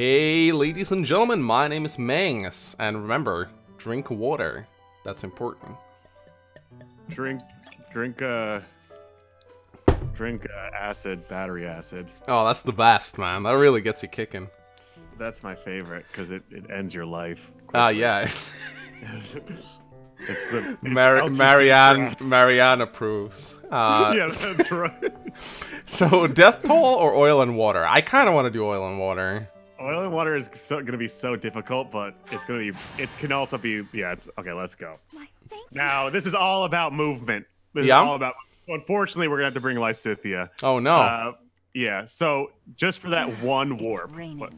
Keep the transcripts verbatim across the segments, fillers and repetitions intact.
Hey ladies and gentlemen, my name is Mangs, and remember, drink water. That's important. Drink, drink, uh, drink uh, acid, battery acid. Oh, that's the best, man. That really gets you kicking. That's my favorite, because it, it ends your life. Oh, uh, yeah. It's the... Mar Marianne, Marianne approves. Uh, yeah, that's right. So, death toll or oil and water? I kind of want to do oil and water. Oil and water is so, gonna be so difficult, but it's gonna be. It can also be. Yeah. It's okay. Let's go. Why, now this is all about movement. This yeah. is all about. Unfortunately, we're gonna have to bring Lysithea. Oh no. Uh, yeah. So just for that one warp. But, okay,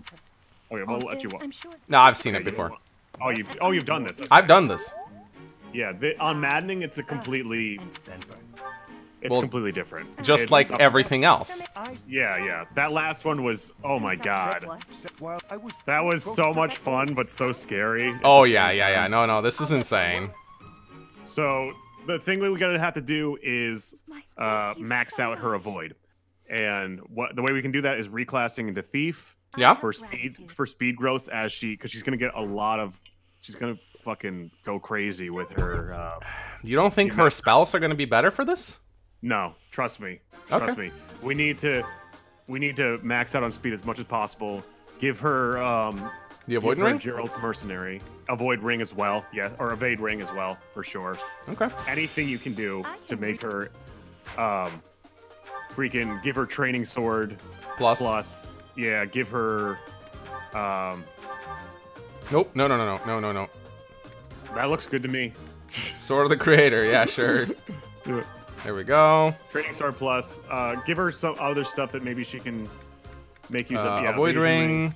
we'll oh, let you walk. I'm sure. No, I've seen okay, it before. You, oh, you. Oh, you've done this. I've done this. Yeah. The, on Maddening, it's a completely. It's well, completely different. Just it's like something. everything else. Yeah, yeah. That last one was, oh my god. That was so much fun, but so scary. Oh yeah, yeah, yeah. No, no, this is insane. So, the thing that we're gonna have to do is uh, max out her avoid. And what the way we can do that is reclassing into Thief. Yeah. For speed, for speed growth as she, because she's gonna get a lot of, she's gonna fucking go crazy with her. Uh, you don't think her spells are gonna be better for this? No, trust me. Trust okay. me. We need to, we need to max out on speed as much as possible. Give her um, the avoid ring. Jeralt's mercenary avoid ring as well. Yeah, or evade ring as well for sure. Okay. Anything you can do to make her, um, freaking give her training sword plus plus. Yeah, give her. Um. Nope. No. No. No. No. No. No. No. That looks good to me. Sword of the Creator. Yeah. Sure. Yeah. There we go. Training Star Plus. Uh, give her some other stuff that maybe she can make use uh, of. Yeah, avoid ring. ring.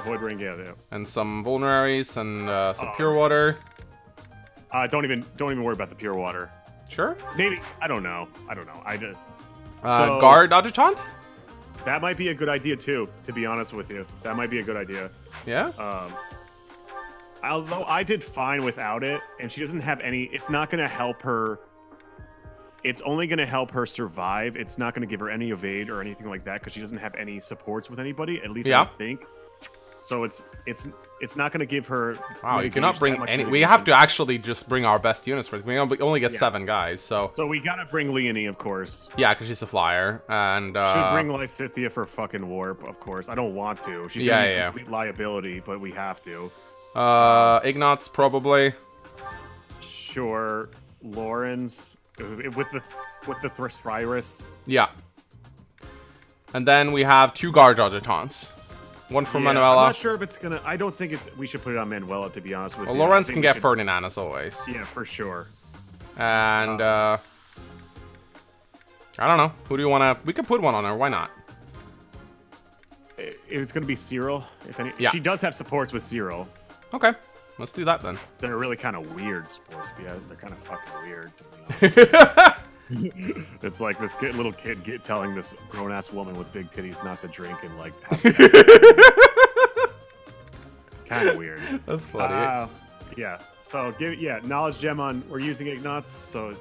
Avoid ring, yeah, yeah. And some vulneraries and uh, some uh, pure water. Uh, don't even, don't even worry about the pure water. Sure. Maybe I don't know. I don't know. I just. Uh, so, guard adjutant. That might be a good idea too. To be honest with you, that might be a good idea. Yeah. Um, although I did fine without it, and she doesn't have any. It's not going to help her. It's only going to help her survive. It's not going to give her any evade or anything like that because she doesn't have any supports with anybody. At least yeah. I don't think. So it's it's it's not going to give her. Wow, you cannot bring any. We have to actually just bring our best units first. We only get yeah. seven guys, so. So we gotta bring Leonie, of course. Yeah, because she's a flyer, and uh, should bring Lysithea for fucking warp, of course. I don't want to. She's yeah, gonna be yeah. complete liability, but we have to. Uh, Ignatz probably. Sure, Lawrence. With the with the Thrustvirus. Yeah. And then we have two guard adjutants. One for yeah, Manuela. I'm not sure if it's gonna. I don't think it's. We should put it on Manuela, to be honest with well, you. Lorenz can get should, Ferdinand as always. Yeah, for sure. And uh, uh, I don't know. Who do you wanna? We could put one on her. Why not? It's gonna be Cyril. If any, yeah. She does have supports with Cyril. Okay. Let's do that then. They're really kind of weird sports. Yeah, they're kind of fucking weird. It's like this kid, little kid get telling this grown-ass woman with big titties not to drink and like have sex. Kind of weird. That's funny. Uh, yeah. So give yeah knowledge gem on. We're using Ignatz, so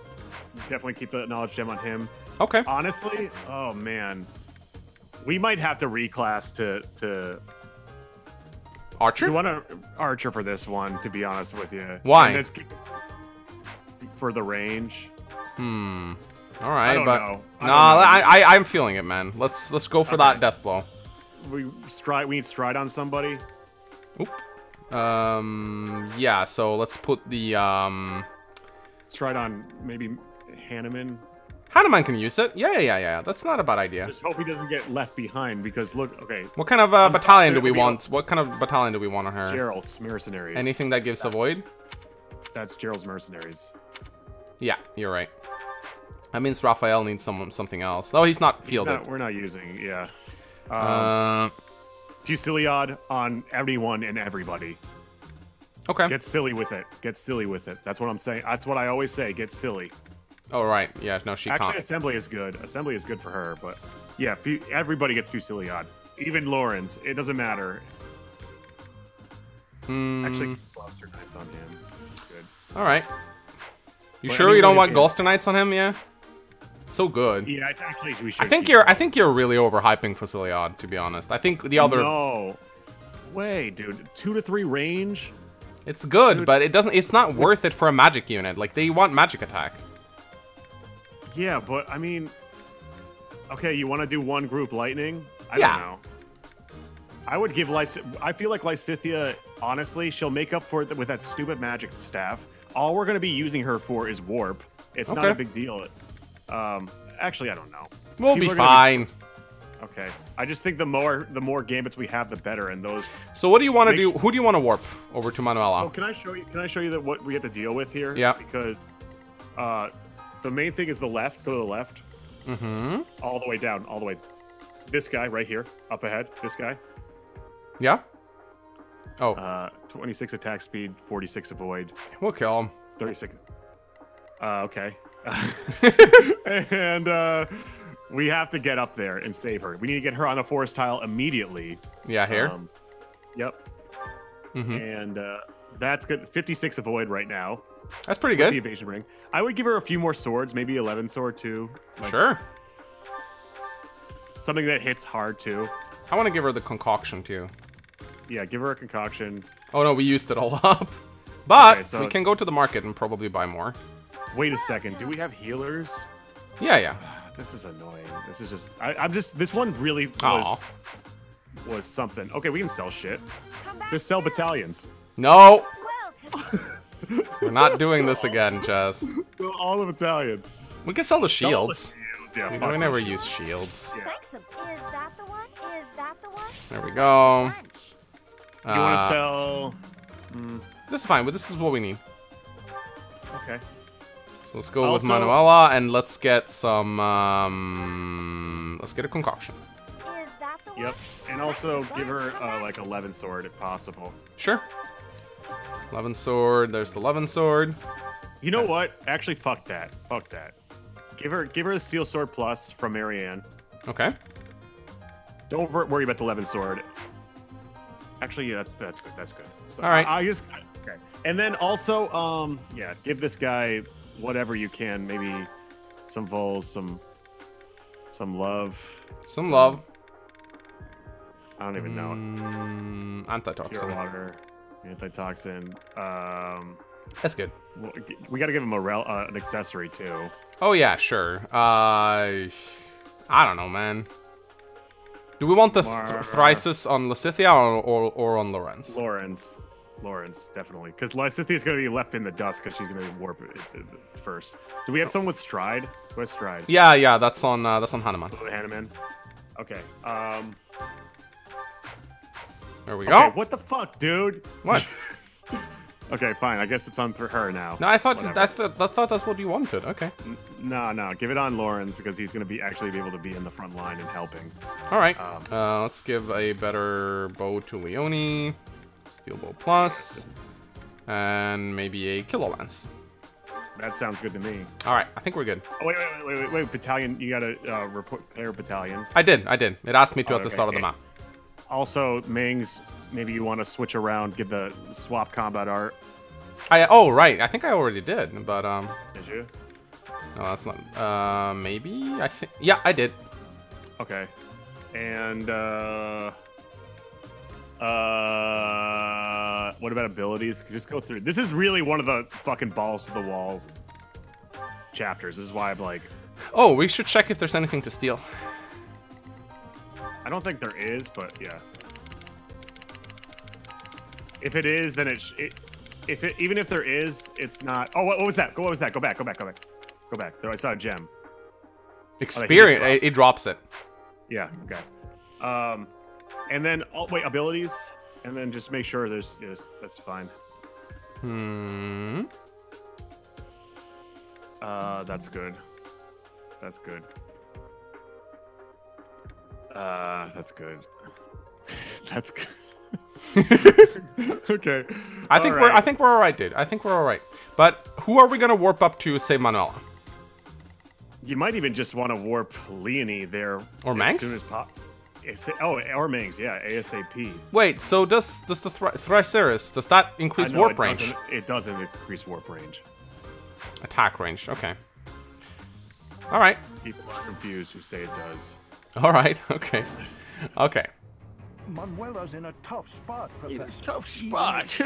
definitely keep the knowledge gem on him. Okay. Honestly, oh man, we might have to reclass to to. Archer? You want an archer for this one, to be honest with you. Why? This, for the range. Hmm. All right, I don't but know. I nah, don't know. I, I I'm feeling it, man. Let's let's go for okay. that death blow. We stride. We need stride on somebody. Oop. Um. Yeah. So let's put the um. Stride on maybe Hanneman. Hanneman can use it. Yeah, yeah, yeah, yeah. That's not a bad idea. Just hope he doesn't get left behind because look, okay. What kind of uh, battalion do we want? What kind of battalion do we want on her? Jeralt's mercenaries. Anything that gives that's, a void? That's Jeralt's mercenaries. Yeah, you're right. That means Raphael needs someone something else. Oh, he's not fielded. He's not, we're not using, yeah. Um, uh, Fusiliad on everyone and everybody. Okay. Get silly with it. Get silly with it. That's what I'm saying. That's what I always say. Get silly. Oh, right. Yeah, no, she Actually, can't. Actually, Assembly is good. Assembly is good for her, but... Yeah, everybody gets Fusiliad. Even Lawrence. It doesn't matter. Hmm. Actually, Gloucester Knights on him. Good. All right. You but sure you don't want Gloucester Knights on him, yeah? It's so good. Yeah, actually we should. I think you're. It. I think you're really overhyping Fusiliad, to be honest. I think the other. No, way, dude. Two to three range. It's good, dude. But it doesn't. It's not worth it for a magic unit. Like they want magic attack. Yeah, but I mean, okay, you want to do one group lightning? I yeah. don't know. I would give Lysithea. I feel like Lysithea, honestly, she'll make up for it with that stupid magic staff. All we're gonna be using her for is warp. It's okay. Not a big deal. Um, actually, I don't know. We'll People be fine. Be... Okay. I just think the more the more gambits we have, the better. And those. So what do you want to do? Sure... Who do you want to warp over to Manuela? So can I show you? Can I show you that what we have to deal with here? Yeah. Because uh, the main thing is the left. Go to the left. Mm-hmm. All the way down. All the way. This guy right here. Up ahead. This guy. Yeah. Oh. Uh, twenty-six attack speed, forty-six avoid. We'll kill him. thirty-six. Uh, okay. And uh, we have to get up there and save her. We need to get her on a forest tile immediately. Yeah, here. Um, yep. Mm-hmm. And uh, that's good. fifty-six avoid right now. That's pretty good. The evasion ring. I would give her a few more swords, maybe eleven sword too. Like, sure. Something that hits hard too. I want to give her the concoction too. Yeah, give her a concoction. Oh no, we used it all up. But okay, so we can go to the market and probably buy more. Wait a second. Do we have healers? Yeah, yeah. This is annoying. This is just. I, I'm just. This one really was. Aww. Was something. Okay, we can sell shit. Just sell battalions. No. We're not doing this again, Chaz. All the battalions. We can sell the shields. Yeah, we never shields. use shields. Yeah. Is that the one? Is that the one? There we go. You uh, want to sell? Mm. This is fine, but this is what we need. Okay. So let's go also, with Manuela and let's get some. Um, let's get a concoction. Is that the one? Yep, and also give her uh, like eleven sword if possible. Sure. eleven sword. There's the eleven sword. You know what? Actually, fuck that. Fuck that. Give her, give her the steel sword plus from Marianne. Okay. Don't worry about the eleven sword. Actually, yeah, that's that's good. That's good. So, all right. I, I just okay. And then also, um, yeah, give this guy whatever you can. Maybe some vols, some, some love. Some love. I don't even know. Mm, antitoxin. Water, antitoxin. Um. That's good. We got to give him a rel uh, an accessory too. Oh yeah, sure. Uh, I don't know, man. Do we want the th Thrysis on Lysithea or, or or on Lorenz? Lorenz, Lorenz, definitely, because Lysithea is going to be left in the dust because she's going to warp it first. Do we have someone with stride? Where's stride? Yeah, yeah, that's on uh, that's on Hanneman. Oh, Hanneman. Okay. Um. There we go. Okay, what the fuck, dude? What? Okay, fine. I guess it's on through her now. No, I thought just, I, th I thought that's what you wanted. Okay. N no, no, give it on Lawrence because he's gonna be actually be able to be in the front line and helping. All right. Um, uh, let's give a better bow to Leonie, steel bow plus, and maybe a kilo lance. That sounds good to me. All right, I think we're good. Oh, wait, wait, wait, wait, wait, battalion. You gotta uh, report player battalions. I did, I did. It asked me to oh, at okay, the start okay. of the map. Also, Mangs. Maybe you want to switch around, give the swap combat art. I oh right, I think I already did, but um. Did you? No, that's not. Uh, maybe I think. Yeah, I did. Okay. And uh, uh, what about abilities? Just go through. This is really one of the fucking balls to the walls chapters. This is why I'm like. Oh, we should check if there's anything to steal. I don't think there is, but yeah. If it is, then it, sh it. If it, even if there is, it's not. Oh, what, what was that? Go. What was that? Go back. Go back. Go back. Go back. There, I saw a gem. Experience. Oh, drops it, it drops it. Yeah. Okay. Um, and then oh, wait, abilities, and then just make sure there's. Yes, that's fine. Hmm. Uh, that's good. That's good. Uh, that's good. That's good. Okay. I think right. we're I think we're all right, dude. I think we're all right. But who are we gonna warp up to, say, Manuela? You might even just want to warp Leonie there, or as Mangs. Soon as pop. Oh, or Mangs, yeah, ASAP. Wait, so does does the Thryceris, does that increase know, warp it range? Doesn't, it doesn't increase warp range. Attack range. Okay. All right. People are confused who say it does. All right. Okay. Okay. Manuela's in a tough spot, Professor. In a tough spot.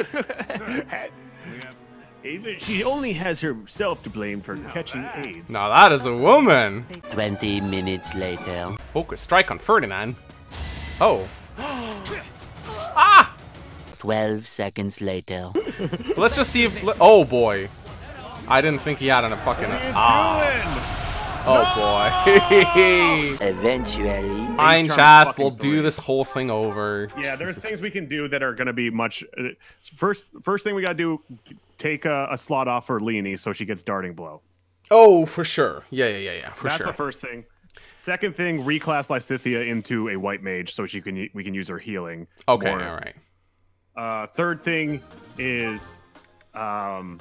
Even she only has herself to blame for now catching that. AIDS. Now that is a woman. Twenty minutes later. Focus strike on Ferdinand. Oh. Ah! Twelve seconds later. Let's just see if. Oh boy. I didn't think he had a fucking. Ah. Oh no! Boy. Eventually. Mindchast will do three. This whole thing over. Yeah, there's Jesus. Things we can do that are going to be much. Uh, first, first thing we got to do. Take a, a slot off for Leonie so she gets darting blow. Oh, for sure. Yeah, yeah, yeah, yeah. For That's sure. That's the first thing. Second thing, reclass Lysithea into a white mage so she can we can use her healing. Okay, more. All right. Uh, third thing is, um,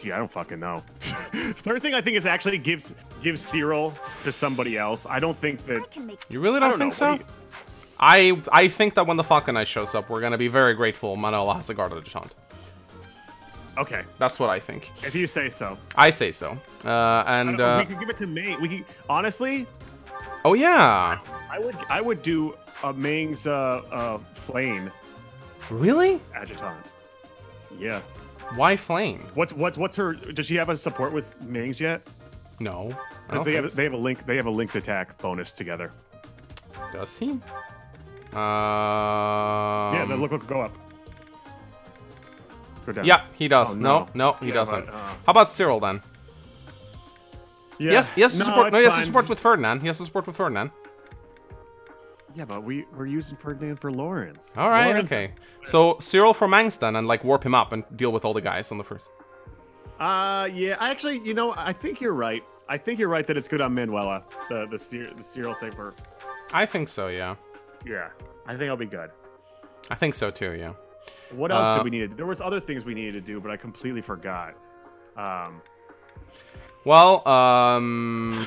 gee, I don't fucking know. Third thing I think is actually gives gives Cyril to somebody else. I don't think that. You really don't, don't think know. So? I I think that when the Falcon Eye shows up, we're gonna be very grateful. Manuela has a guard of the chant. Okay, that's what I think. If you say so, I say so. Uh, and uh, we could give it to Mangs. We could, honestly. Oh yeah. I would. I would do a Mangs uh, uh, flame. Really? Adjutant. Yeah. Why flame? What's what's what's her? Does she have a support with Mangs yet? No. Because they have so. they have a link. They have a linked attack bonus together. Does he? Um... Yeah. Then look, look, go up. Yeah, he does. Oh, no. no, no, he yeah, doesn't. But, uh, how about Cyril then? Yeah. Yes, he has to no, support. No, he has to support with Ferdinand. He has to support with Ferdinand. Yeah, but we we're using Ferdinand for Lawrence. All right, Lawrence. Okay. So Cyril for Mangs then, and like warp him up and deal with all the guys on the first. Uh, yeah. I actually, you know, I think you're right. I think you're right that it's good on Manuela, the the, Cyr the Cyril thing for. I think so. Yeah. Yeah, I think I'll be good. I think so too. Yeah. What else uh, did we need to do? There was other things we needed to do, but I completely forgot. Um, well, um...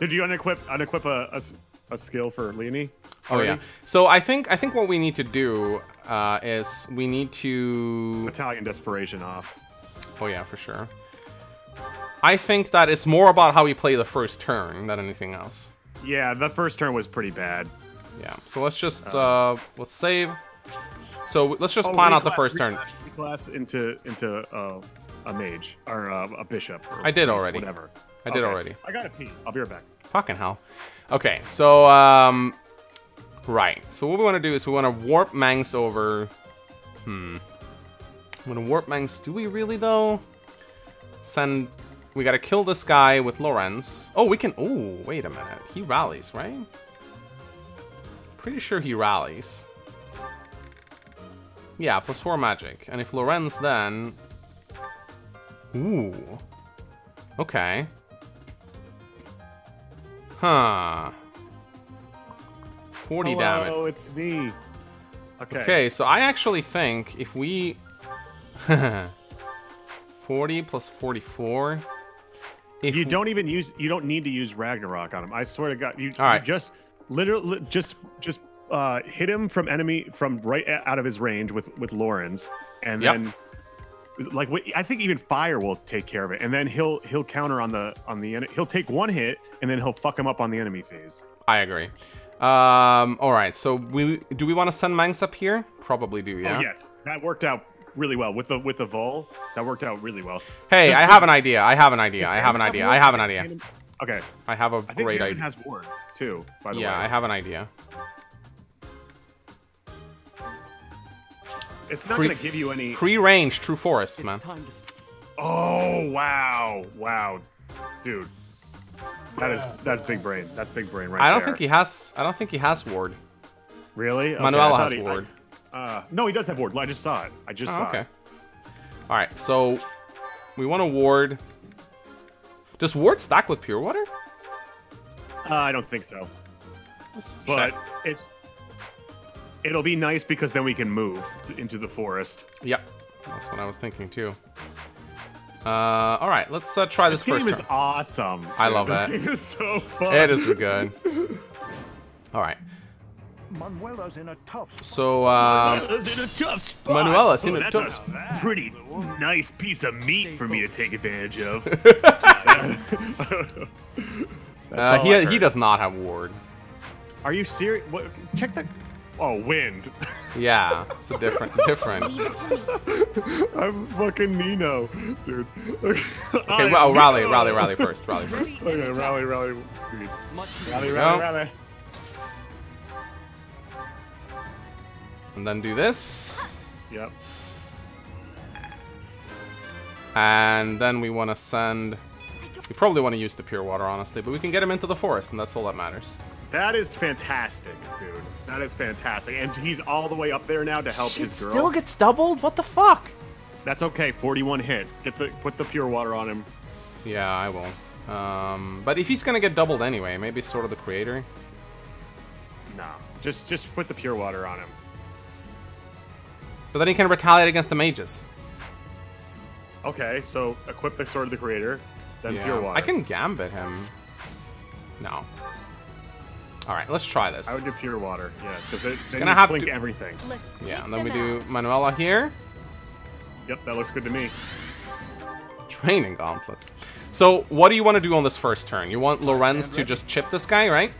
Did you unequip unequip a, a, a skill for Leonie? Oh, yeah. So I think I think what we need to do uh, is we need to... Italian Desperation off. Oh, yeah, for sure. I think that it's more about how we play the first turn than anything else. Yeah, the first turn was pretty bad. Yeah, so let's just... Uh, uh, let's save... So let's just oh, plan reclass, out the first reclass, turn. Reclass into into uh, a mage or uh, a bishop. Or I did priest, already. Whatever. I did okay. already. I gotta pee. I'll be right back. Fucking hell. Okay. So um, right. So what we want to do is we want to warp Mangs over. Hmm. We want to warp Mangs. Do we really though? Send. We gotta kill this guy with Lorenz. Oh, we can. Oh, wait a minute. He rallies, right? Pretty sure he rallies. Yeah, plus four magic. And if Lorenz then... Ooh. Okay. Huh. forty Hello, damage. Oh, it's me. Okay. Okay, so I actually think if we... forty plus forty-four... If you don't even use... You don't need to use Ragnarok on him. I swear to God. You, all right. You just... Literally... Just... Just... Uh, hit him from enemy from right out of his range with with Lawrence, and yep. then like I think even fire will take care of it, and then he'll he'll counter on the on the he'll take one hit, and then he'll fuck him up on the enemy phase. I agree. Um, all right, so we do we want to send Mangs up here? Probably do. Yeah. Oh, yes, that worked out really well with the with the Vol. That worked out really well. Hey, just, I just, have an idea. I have an idea. I have an idea. I have an idea. Okay. I have a I think great idea. Has ward too. By the yeah, way. Yeah, I have an idea. It's not pre, gonna give you any pre-range true forests, man. Oh wow, wow, dude, that is that's big brain. That's big brain, right? I don't there. think he has. I don't think he has ward. Really? Okay, Manuela has he, ward. I, uh, no, he does have ward. I just saw it. I just oh, saw okay. it. Okay. All right, so we want a ward. Does ward stack with pure water? Uh, I don't think so. Let's but check. it's. It'll be nice because then we can move into the forest. Yep, that's what I was thinking too. Uh, all right, let's uh, try this, this first. This game turn. is awesome. I love this that. This game is so fun. It is good. All right. Manuela's in a tough spot. So, uh, Manuela's in a tough spot. Manuela's in oh, a that's tough spot. A pretty nice piece of meat Stay for focused. me to take advantage of. uh, he, he does not have ward. Are you serious? What? Check the. Oh, wind. Yeah, it's a different, different. I'm fucking Nino, dude. Okay, okay well, oh, Raleigh, Raleigh, Raleigh first, Raleigh first. Okay, Raleigh, Raleigh, speed. Raleigh, Raleigh, Raleigh. And then do this. Yep. And then we want to send. We probably want to use the pure water, honestly, but we can get him into the forest, and that's all that matters. That is fantastic, dude. That is fantastic. And he's all the way up there now to help Shit, his girl. Still gets doubled? What the fuck? That's okay. forty-one hit. Get the put the pure water on him. Yeah, I will. Um, but if he's gonna get doubled anyway, maybe Sword of the Creator. No. Just just put the pure water on him. But then he can retaliate against the mages. Okay, so equip the Sword of the Creator, then yeah. pure water. I can gambit him. No. All right, let's try this. I would do pure water, yeah, because it, it's gonna have blink to... everything. Let's yeah, and then we out. do Manuela here. Yep, that looks good to me. Training gauntlets. So, what do you want to do on this first turn? You want Lorenz to just chip this guy, right?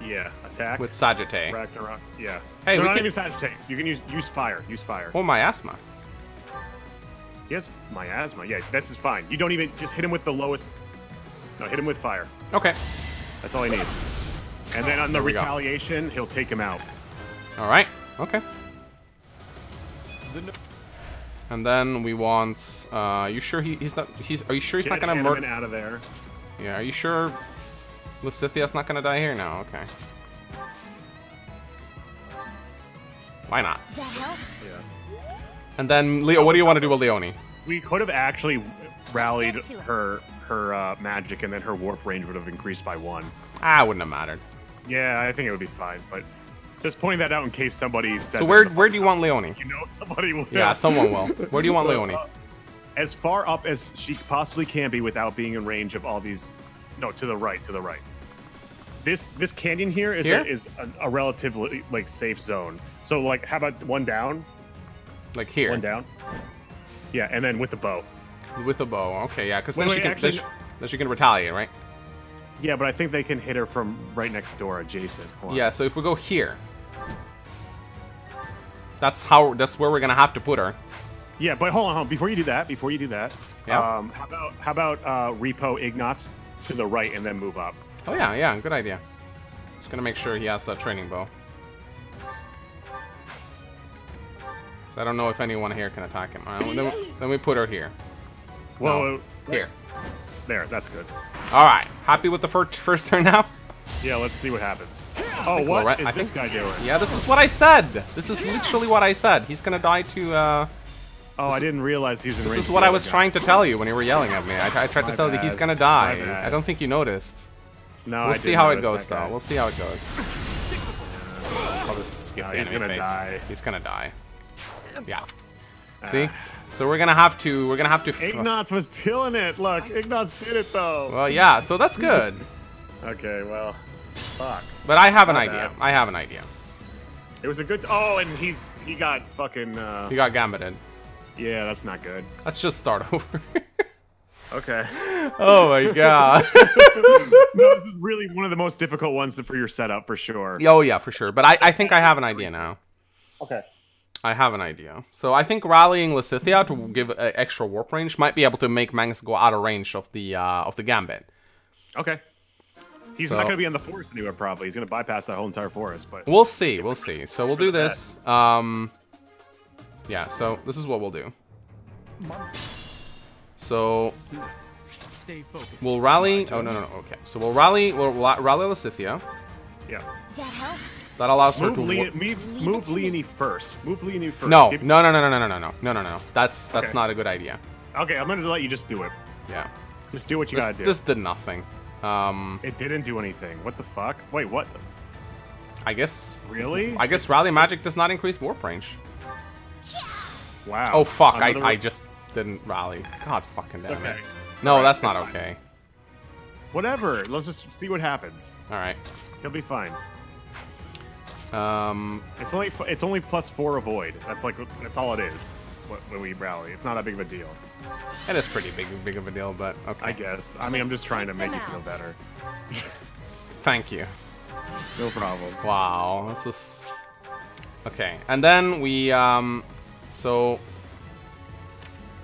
Yeah, attack with Sagittae. Ragnarok. Yeah. Hey, no, we no, can use Sagittae. You can use use fire. Use fire. Oh, miasma. Yes, miasma. Yeah, this is fine. You don't even just hit him with the lowest. No, hit him with fire. Okay. That's all he needs. And then on the retaliation, go. he'll take him out. All right. Okay. And then we want. Uh, are you sure he, he's not? He's. Are you sure he's Get not gonna murder? out of there. Yeah. Are you sure Lysithia's not gonna die here? No. Okay. Why not? That helps. Yeah. And then Leo, what do you want to do with Leonie? We could have actually rallied her her uh, magic, and then her warp range would have increased by one. Ah, wouldn't have mattered. Yeah, I think it would be fine, but just pointing that out in case somebody says. So where where do you want Leonie? You know somebody will. Yeah, someone will. Where do you want Leonie? Uh, as far up as she possibly can be without being in range of all these. No, to the right, to the right. This this canyon here is here? A, is a, a relatively like safe zone. So like, how about one down? Like here. One down. Yeah, and then with the bow. With the bow, okay, yeah, because then wait, she can actually, then, she, then she can retaliate, right? Yeah, but I think they can hit her from right next door, adjacent. Yeah, so if we go here, that's how. That's where we're gonna have to put her. Yeah, but hold on, hold on. Before you do that, before you do that, yeah. um, how about how about uh, repo Ignatz to the right and then move up? Oh yeah, yeah, good idea. Just gonna make sure he has a training bow. So I don't know if anyone here can attack him. All right, then, then we put her here. Well, no, here. There, that's good. All right, happy with the first first turn now? Yeah, let's see what happens. Oh, what Lorenz, is I this think, guy doing? Yeah, this is what I said. This is literally what I said. He's gonna die to. Uh, oh, this, I didn't realize he was in. This is what I was guy. trying to tell you when you were yelling at me. I, I tried My to tell bad. you he's gonna die. I don't think you noticed. No, we'll I see how it goes though. We'll see how it goes. I'll just skip no, the he's enemy gonna face. Die. He's gonna die. Yeah. Ah. See. So we're gonna have to, we're gonna have to. Ignatz was killing it. Look, Ignatz did it though. Well, yeah. So that's good. Okay. Well, fuck. But I have an Not idea. Bad. I have an idea. It was a good. Oh, and he's he got fucking. Uh, he got gambited. Yeah, that's not good. Let's just start over. Okay. Oh my god. No, this is really one of the most difficult ones for your setup for sure. Oh yeah, for sure. But I, I think I have an idea now. Okay. I have an idea. So I think rallying Lysithea to give uh, extra warp range might be able to make Mangs go out of range of the uh, of the gambit. Okay. He's so, not going to be in the forest anywhere probably. He's going to bypass that whole entire forest. But we'll see. We'll see. So we'll do this. Um, yeah. So this is what we'll do. So we'll rally. Oh no no no. Okay. So we'll rally. We'll rally Lysithea. Yeah. That helps. That allows move her to Leon, move, move Leonie first. Move Leonie first. No, Give no, no, no, no, no, no, no, no, no, no. That's that's okay. not a good idea. Okay, I'm gonna let you just do it. Yeah. Just do what you this, gotta do. This did nothing. Um. It didn't do anything. What the fuck? Wait, what? I guess. Really? I guess rally magic does not increase warp range. Wow. Oh fuck! Another I I just didn't rally. God fucking damn okay. it. No, right, that's not okay. Fine. Whatever. Let's just see what happens. All right. He'll be fine. Um, it's only it's only plus four avoid. That's like that's all it is. When we rally, it's not that big of a deal. It is pretty big big of a deal, but okay. I guess. I mean, I'm just trying to make you feel better. Thank you. No problem. Wow, this is... Okay, and then we, um... so...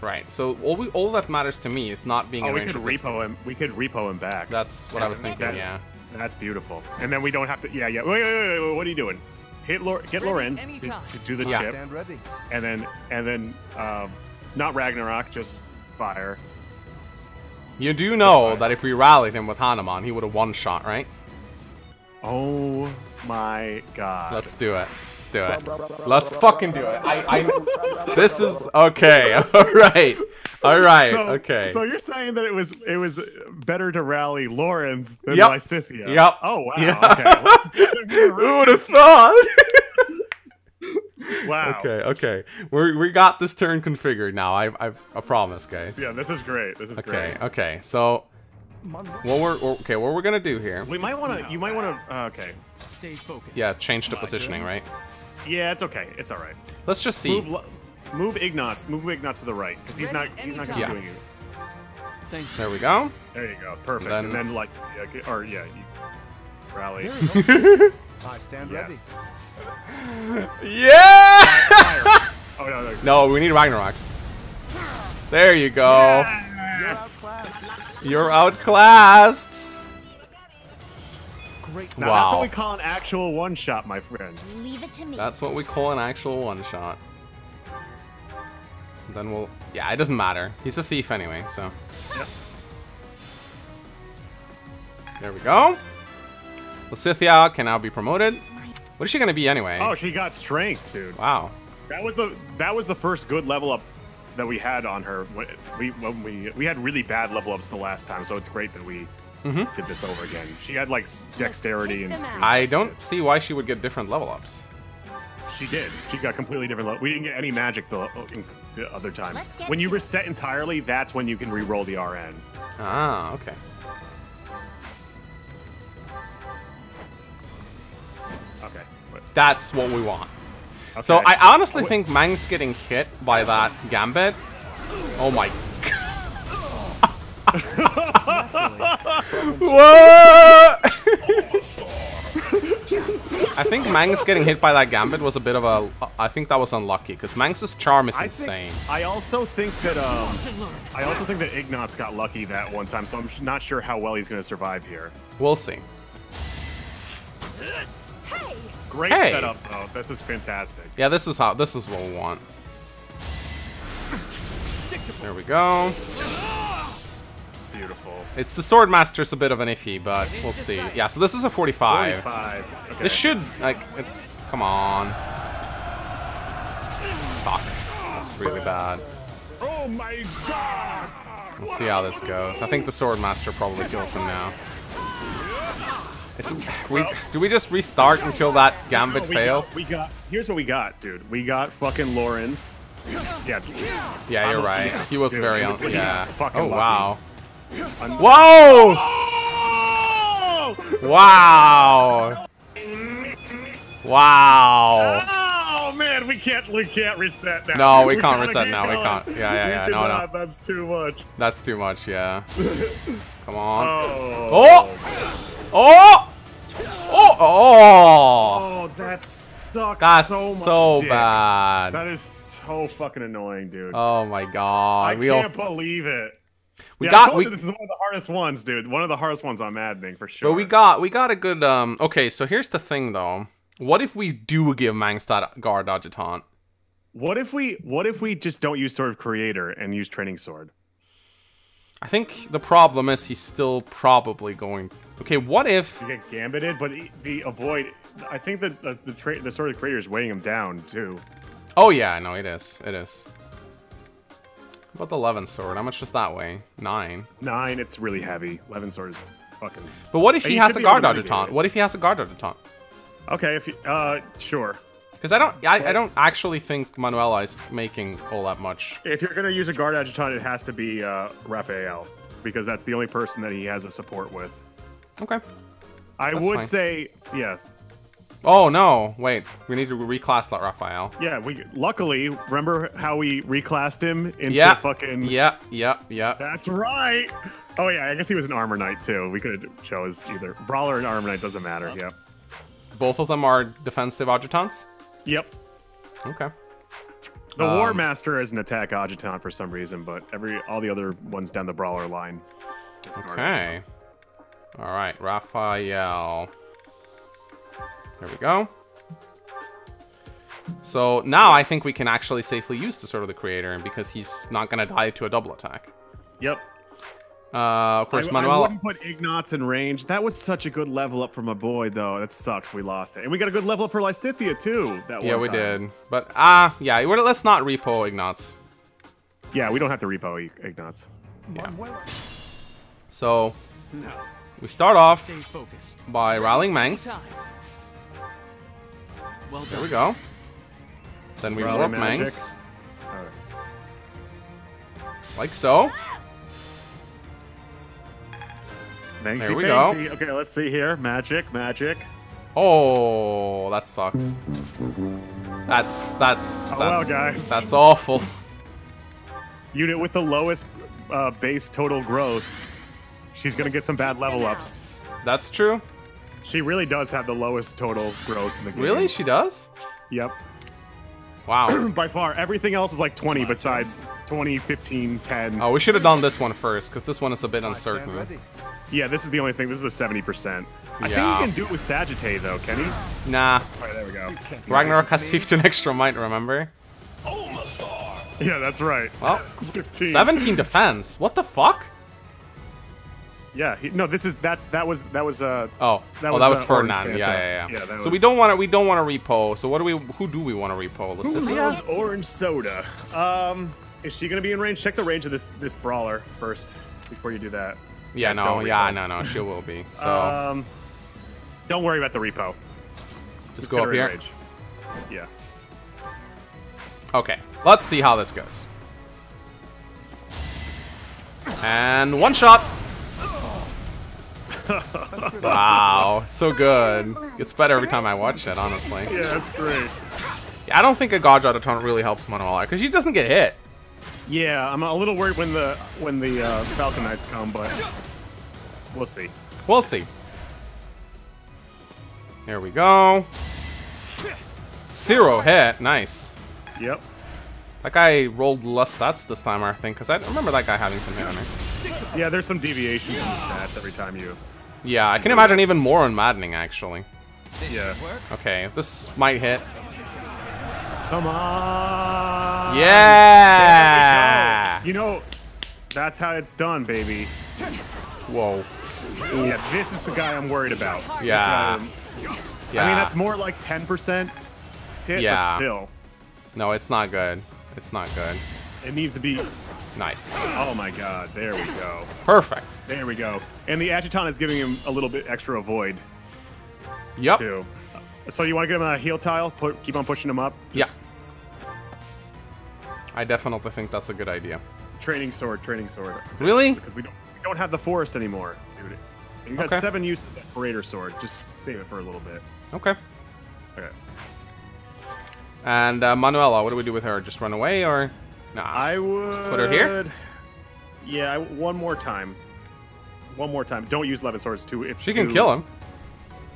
Right, so all we all that matters to me is not being. Oh, we could repo him. We could repo him back. That's what I was thinking. That's, yeah, that's beautiful. And then we don't have to. Yeah, yeah. Wait, wait, wait. wait what are you doing? Hit Lor get Lorenz to, to do the yeah. chip, Stand ready. and then and then um, not Ragnarok, just fire. You do know that if we rallied him with Hanneman, he would have one shot, right? Oh my God. Let's do it. Let's do it. Let's fucking do it. I, I, this is okay. All right. All right. So, okay. So you're saying that it was it was better to rally Lawrence than yep. Lysithea. Yep. Oh wow. Yeah. Okay. Who would have thought? Wow. Okay. Okay. We we got this turn configured now. I I I promise, guys. Yeah. This is great. This is okay, great. Okay. Okay. So. What we're okay? What we're gonna do here? We might wanna. You might wanna. Uh, okay. Stay focused. Yeah, change the positioning, right? Yeah, it's okay. It's all right. Let's just see. Move, move Ignatz. Move Ignatz to the right, because he's not. He's not gonna yeah. doing it. There we go. There you go. Perfect. And then, and then like, yeah, or yeah, you rally. I stand ready. Yes. Yeah. Oh no, no, no. No, we need Ragnarok. There you go. Yeah. Yes. You're outclassed. Great. Now, wow. That's what we call an actual one-shot, my friends. Leave it to me. That's what we call an actual one-shot. Then we'll... Yeah, it doesn't matter. He's a thief anyway, so... Yep. There we go. Lysithea can now be promoted. What is she going to be anyway? Oh, she got strength, dude. Wow. That was the, that was the first good level up that we had on her. We when we we had really bad level ups the last time, so it's great that we mm-hmm. did this over again. She had like dexterity and speed. I don't see why she would get different level ups. She did. She got completely different level. We didn't get any magic the, the other times. When you reset entirely, that's when you can re-roll the R N. Ah, okay. Okay. That's what we want. Okay. So I honestly think Mangs getting hit by that gambit. Oh my God. What? I think Mangs getting hit by that gambit was a bit of a... I think that was unlucky, because Mangs' charm is insane. I, think, I also think that um, I also think that Ignatz got lucky that one time, so I'm not sure how well he's going to survive here. We'll see. Great hey. setup, though. This is fantastic. Yeah, this is how. This is what we want. There we go. Beautiful. It's the sword master's a bit of an iffy, but we'll see. Yeah, so this is a forty-five. forty-five. Okay. This should like it's. Come on. Fuck. That's really bad. Oh my God. We'll see how this goes. I think the sword master probably kills him now. We, do we just restart until that gambit no, we fails? Got, we got. Here's what we got, dude. We got fucking Lawrence. Yeah. Yeah, you're right. He was dude, very. He was, yeah. Oh wow. Lucky. Whoa! Oh! Wow. Wow. Oh man, we can't. We can't reset now. No, we, we can't reset now. Going. We can't. Yeah, yeah, yeah. No, no. That's too much. That's too much. Yeah. Come on. Oh. Oh! Oh! Oh! Oh! Oh, that sucks. That's so much so dick. bad. That is so fucking annoying, dude. Oh my God. I we can't all... believe it. We yeah, got. I told we... you this is one of the hardest ones, dude. One of the hardest ones on Maddening for sure. But we got, we got a good. Um. Okay, so here's the thing though. What if we do give Mangs that guard adjutant? What if we? What if we just don't use Sword of Creator and use Training Sword? I think the problem is he's still probably going. Okay, what if you get gambited? But the avoid. I think that the the, tra the Sword of the Creator is weighing him down too. Oh yeah, no, it is. It is. How about the eleven sword? How much does that weigh? Nine. Nine. It's really heavy. Eleven sword is fucking. But what if he has a guard adjutant? What if he has a guard adjutant? Okay, if you, uh, sure. Because I don't, I, I don't actually think Manuela is making all that much. If you're gonna use a guard adjutant, it has to be uh, Raphael, because that's the only person that he has a support with. Okay. I that's would fine. say yes. Oh no! Wait, we need to reclass that Raphael. Yeah, we luckily remember how we reclassed him into yeah. fucking. Yeah, yeah, yeah. That's right. Oh yeah, I guess he was an armor knight too. We could have chose either brawler and armor knight. Doesn't matter. Yeah. both of them are defensive adjutants? Yep. Okay. The um, War Master is an attack adjutant for some reason, but every all the other ones down the brawler line. Okay. All right, Raphael. There we go. So now I think we can actually safely use the Sword of the Creator, because he's not going to die to a double attack. Yep. Uh, of course, I, Manuela. I wouldn't put Ignatz in range. That was such a good level up for my boy, though. That sucks. We lost it. And we got a good level up for Lysithea, too. That yeah, we time. did. But, ah, uh, yeah, we're, let's not repo Ignatz. Yeah, we don't have to repo Ignatz. Yeah. So, no. we start off by rallying Mangs. Well there we go. Then we warp Mangs. Right. Like so. Mangsy, there we Mangsy. go. Okay, let's see here. Magic, magic. Oh, that sucks. That's that's that's, oh, well, guys. that's awful. Unit with the lowest uh, base total growth. She's gonna get some bad level ups. That's true. She really does have the lowest total growth in the game. Really? She does? Yep. Wow. By far. Everything else is like twenty besides twenty, fifteen, ten. Oh, we should have done this one first, because this one is a bit uncertain. Yeah, this is the only thing. This is a seventy percent. I yeah. think you can do it with Sagittae, though, can he? Nah. All right, there we go. Ragnarok has fifteen extra might, remember? Yeah, that's right. Well, fifteen. seventeen defense. What the fuck? Yeah, he, no. This is that's that was that was uh oh that oh was, that was uh, Ferdinand. Yeah, yeah, yeah. yeah so was... we don't want to we don't want to repo. So what do we? Who do we want to repo? Let's who loves orange soda? Um, is she gonna be in range? Check the range of this this brawler first before you do that. Yeah, like, no, yeah, no, no. She will be. So um, don't worry about the repo. Just, Just go up here. Range. Yeah. Okay, let's see how this goes. And one shot. Wow, so good. It's better every time I watch it, honestly. Yeah, that's great. Yeah, I don't think a God's Autotone really helps Manuela because she doesn't get hit. Yeah, I'm a little worried when the when the uh, Falcon Knights come, but we'll see. We'll see. There we go. Zero hit, nice. Yep. That guy rolled less stats this time, I think, because I remember that guy having some hit on her. Yeah, there's some deviations in the stats every time you... Yeah, I can imagine even more on Maddening, actually. Yeah. Okay, this might hit. Come on! Yeah! You know, that's how it's done, baby. Whoa. Yeah, this is the guy I'm worried about. Yeah. Um, yeah. I mean, that's more like ten percent hit, yeah. but still. No, it's not good. It's not good. It needs to be... Nice. Oh my god, there we go. Perfect. There we go. And the Adjutant is giving him a little bit extra avoid. Yep. Too. So you want to get him on a heal tile? Put, keep on pushing him up? Just... Yeah. I definitely think that's a good idea. Training sword, training sword. Really? Because we don't, we don't have the forest anymore, dude. You got okay. seven uses of that Creator Sword. Just save it for a little bit. Okay. Okay. And uh, Manuela, what do we do with her? Just run away or... Nah. I would put her here. Yeah, I, one more time. One more time. Don't use Levin Swords too. It's she too, can kill him.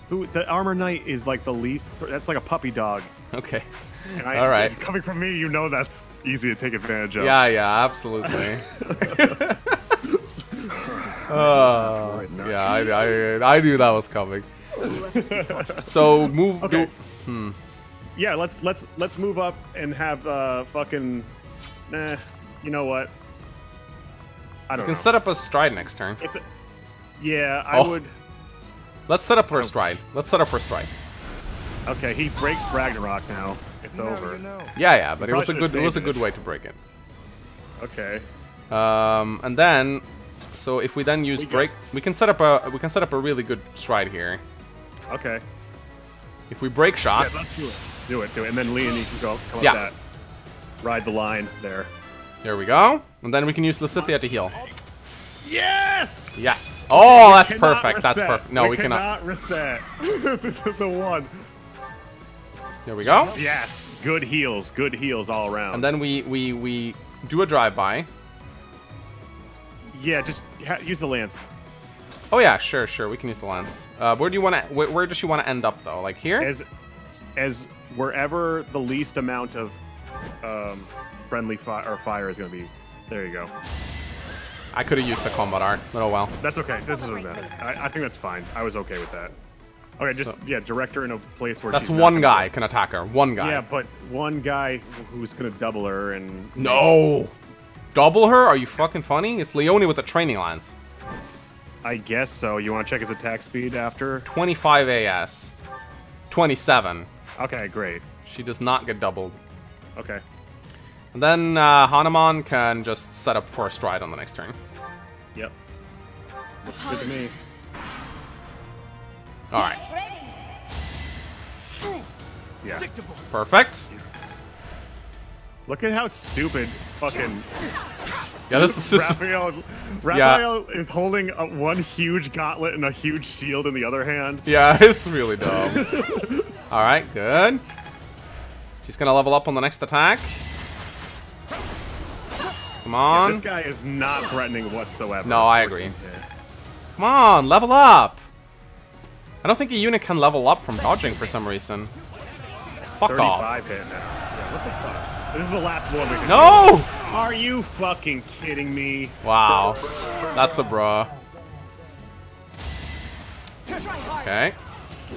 Who the Armor Knight is like the least. Th that's like a puppy dog. Okay. And I, all right. Coming from me, you know that's easy to take advantage of. Yeah, yeah, absolutely. uh, yeah, I, I, I knew that was coming. So move. Okay. Do, hmm. Yeah, let's let's let's move up and have uh, fucking. Nah, you know what? I don't know. You can know. set up a stride next turn. It's a, yeah, I oh. would... Let's set up for a stride. Let's set up for a stride. Okay, he breaks Ragnarok now. It's no, over. No. Yeah, yeah, but it was, a good, it was a good way to break it. Okay. Um, and then... So if we then use we break... Go. We can set up a we can set up a really good stride here. Okay. If we break shot... Yeah, let's do it. Do it, do it. And then Leonie can go come yeah. up that. Ride the line there. There we go. And then we can use Lysithea to heal. Yes! Yes. Oh, that's perfect. Reset. That's perfect. No, we, we cannot. cannot reset. This is the one. There we go. Yes. Good heals. Good heals all around. And then we we, we do a drive-by. Yeah, just ha use the lance. Oh yeah, sure, sure. We can use the lens. Uh, where do you want to? Wh where does she want to end up though? Like here? As, as wherever the least amount of um, friendly fire or fire is going to be. There you go. I could have used the combat art, but oh well. That's okay. This doesn't matter. I, I think that's fine. I was okay with that. Okay, just, so, yeah, direct her in a place where that's she's one guy go. Can attack her. One guy. Yeah, but one guy who's going to double her and... No! Double her? Are you fucking funny? It's Leonie with the training lines. I guess so. You want to check his attack speed after? twenty-five A S. twenty-seven. Okay, great. She does not get doubled. Okay. And then uh, Hanneman can just set up for a stride on the next turn. Yep. Looks good to me. All right. Yeah. Perfect. Look at how stupid fucking. Yeah, this is just... Raphael, Raphael yeah. is holding a, one huge gauntlet and a huge shield in the other hand. Yeah, it's really dumb. All right, good. She's gonna level up on the next attack. Come on. Yeah, this guy is not threatening whatsoever. No, I agree. Yeah. Come on, level up. I don't think a unit can level up from dodging for some reason. Fuck off. Hit now. Yeah, what the fuck? This is the last one we can No! Do. Are you fucking kidding me? Wow. That's a bruh. Okay.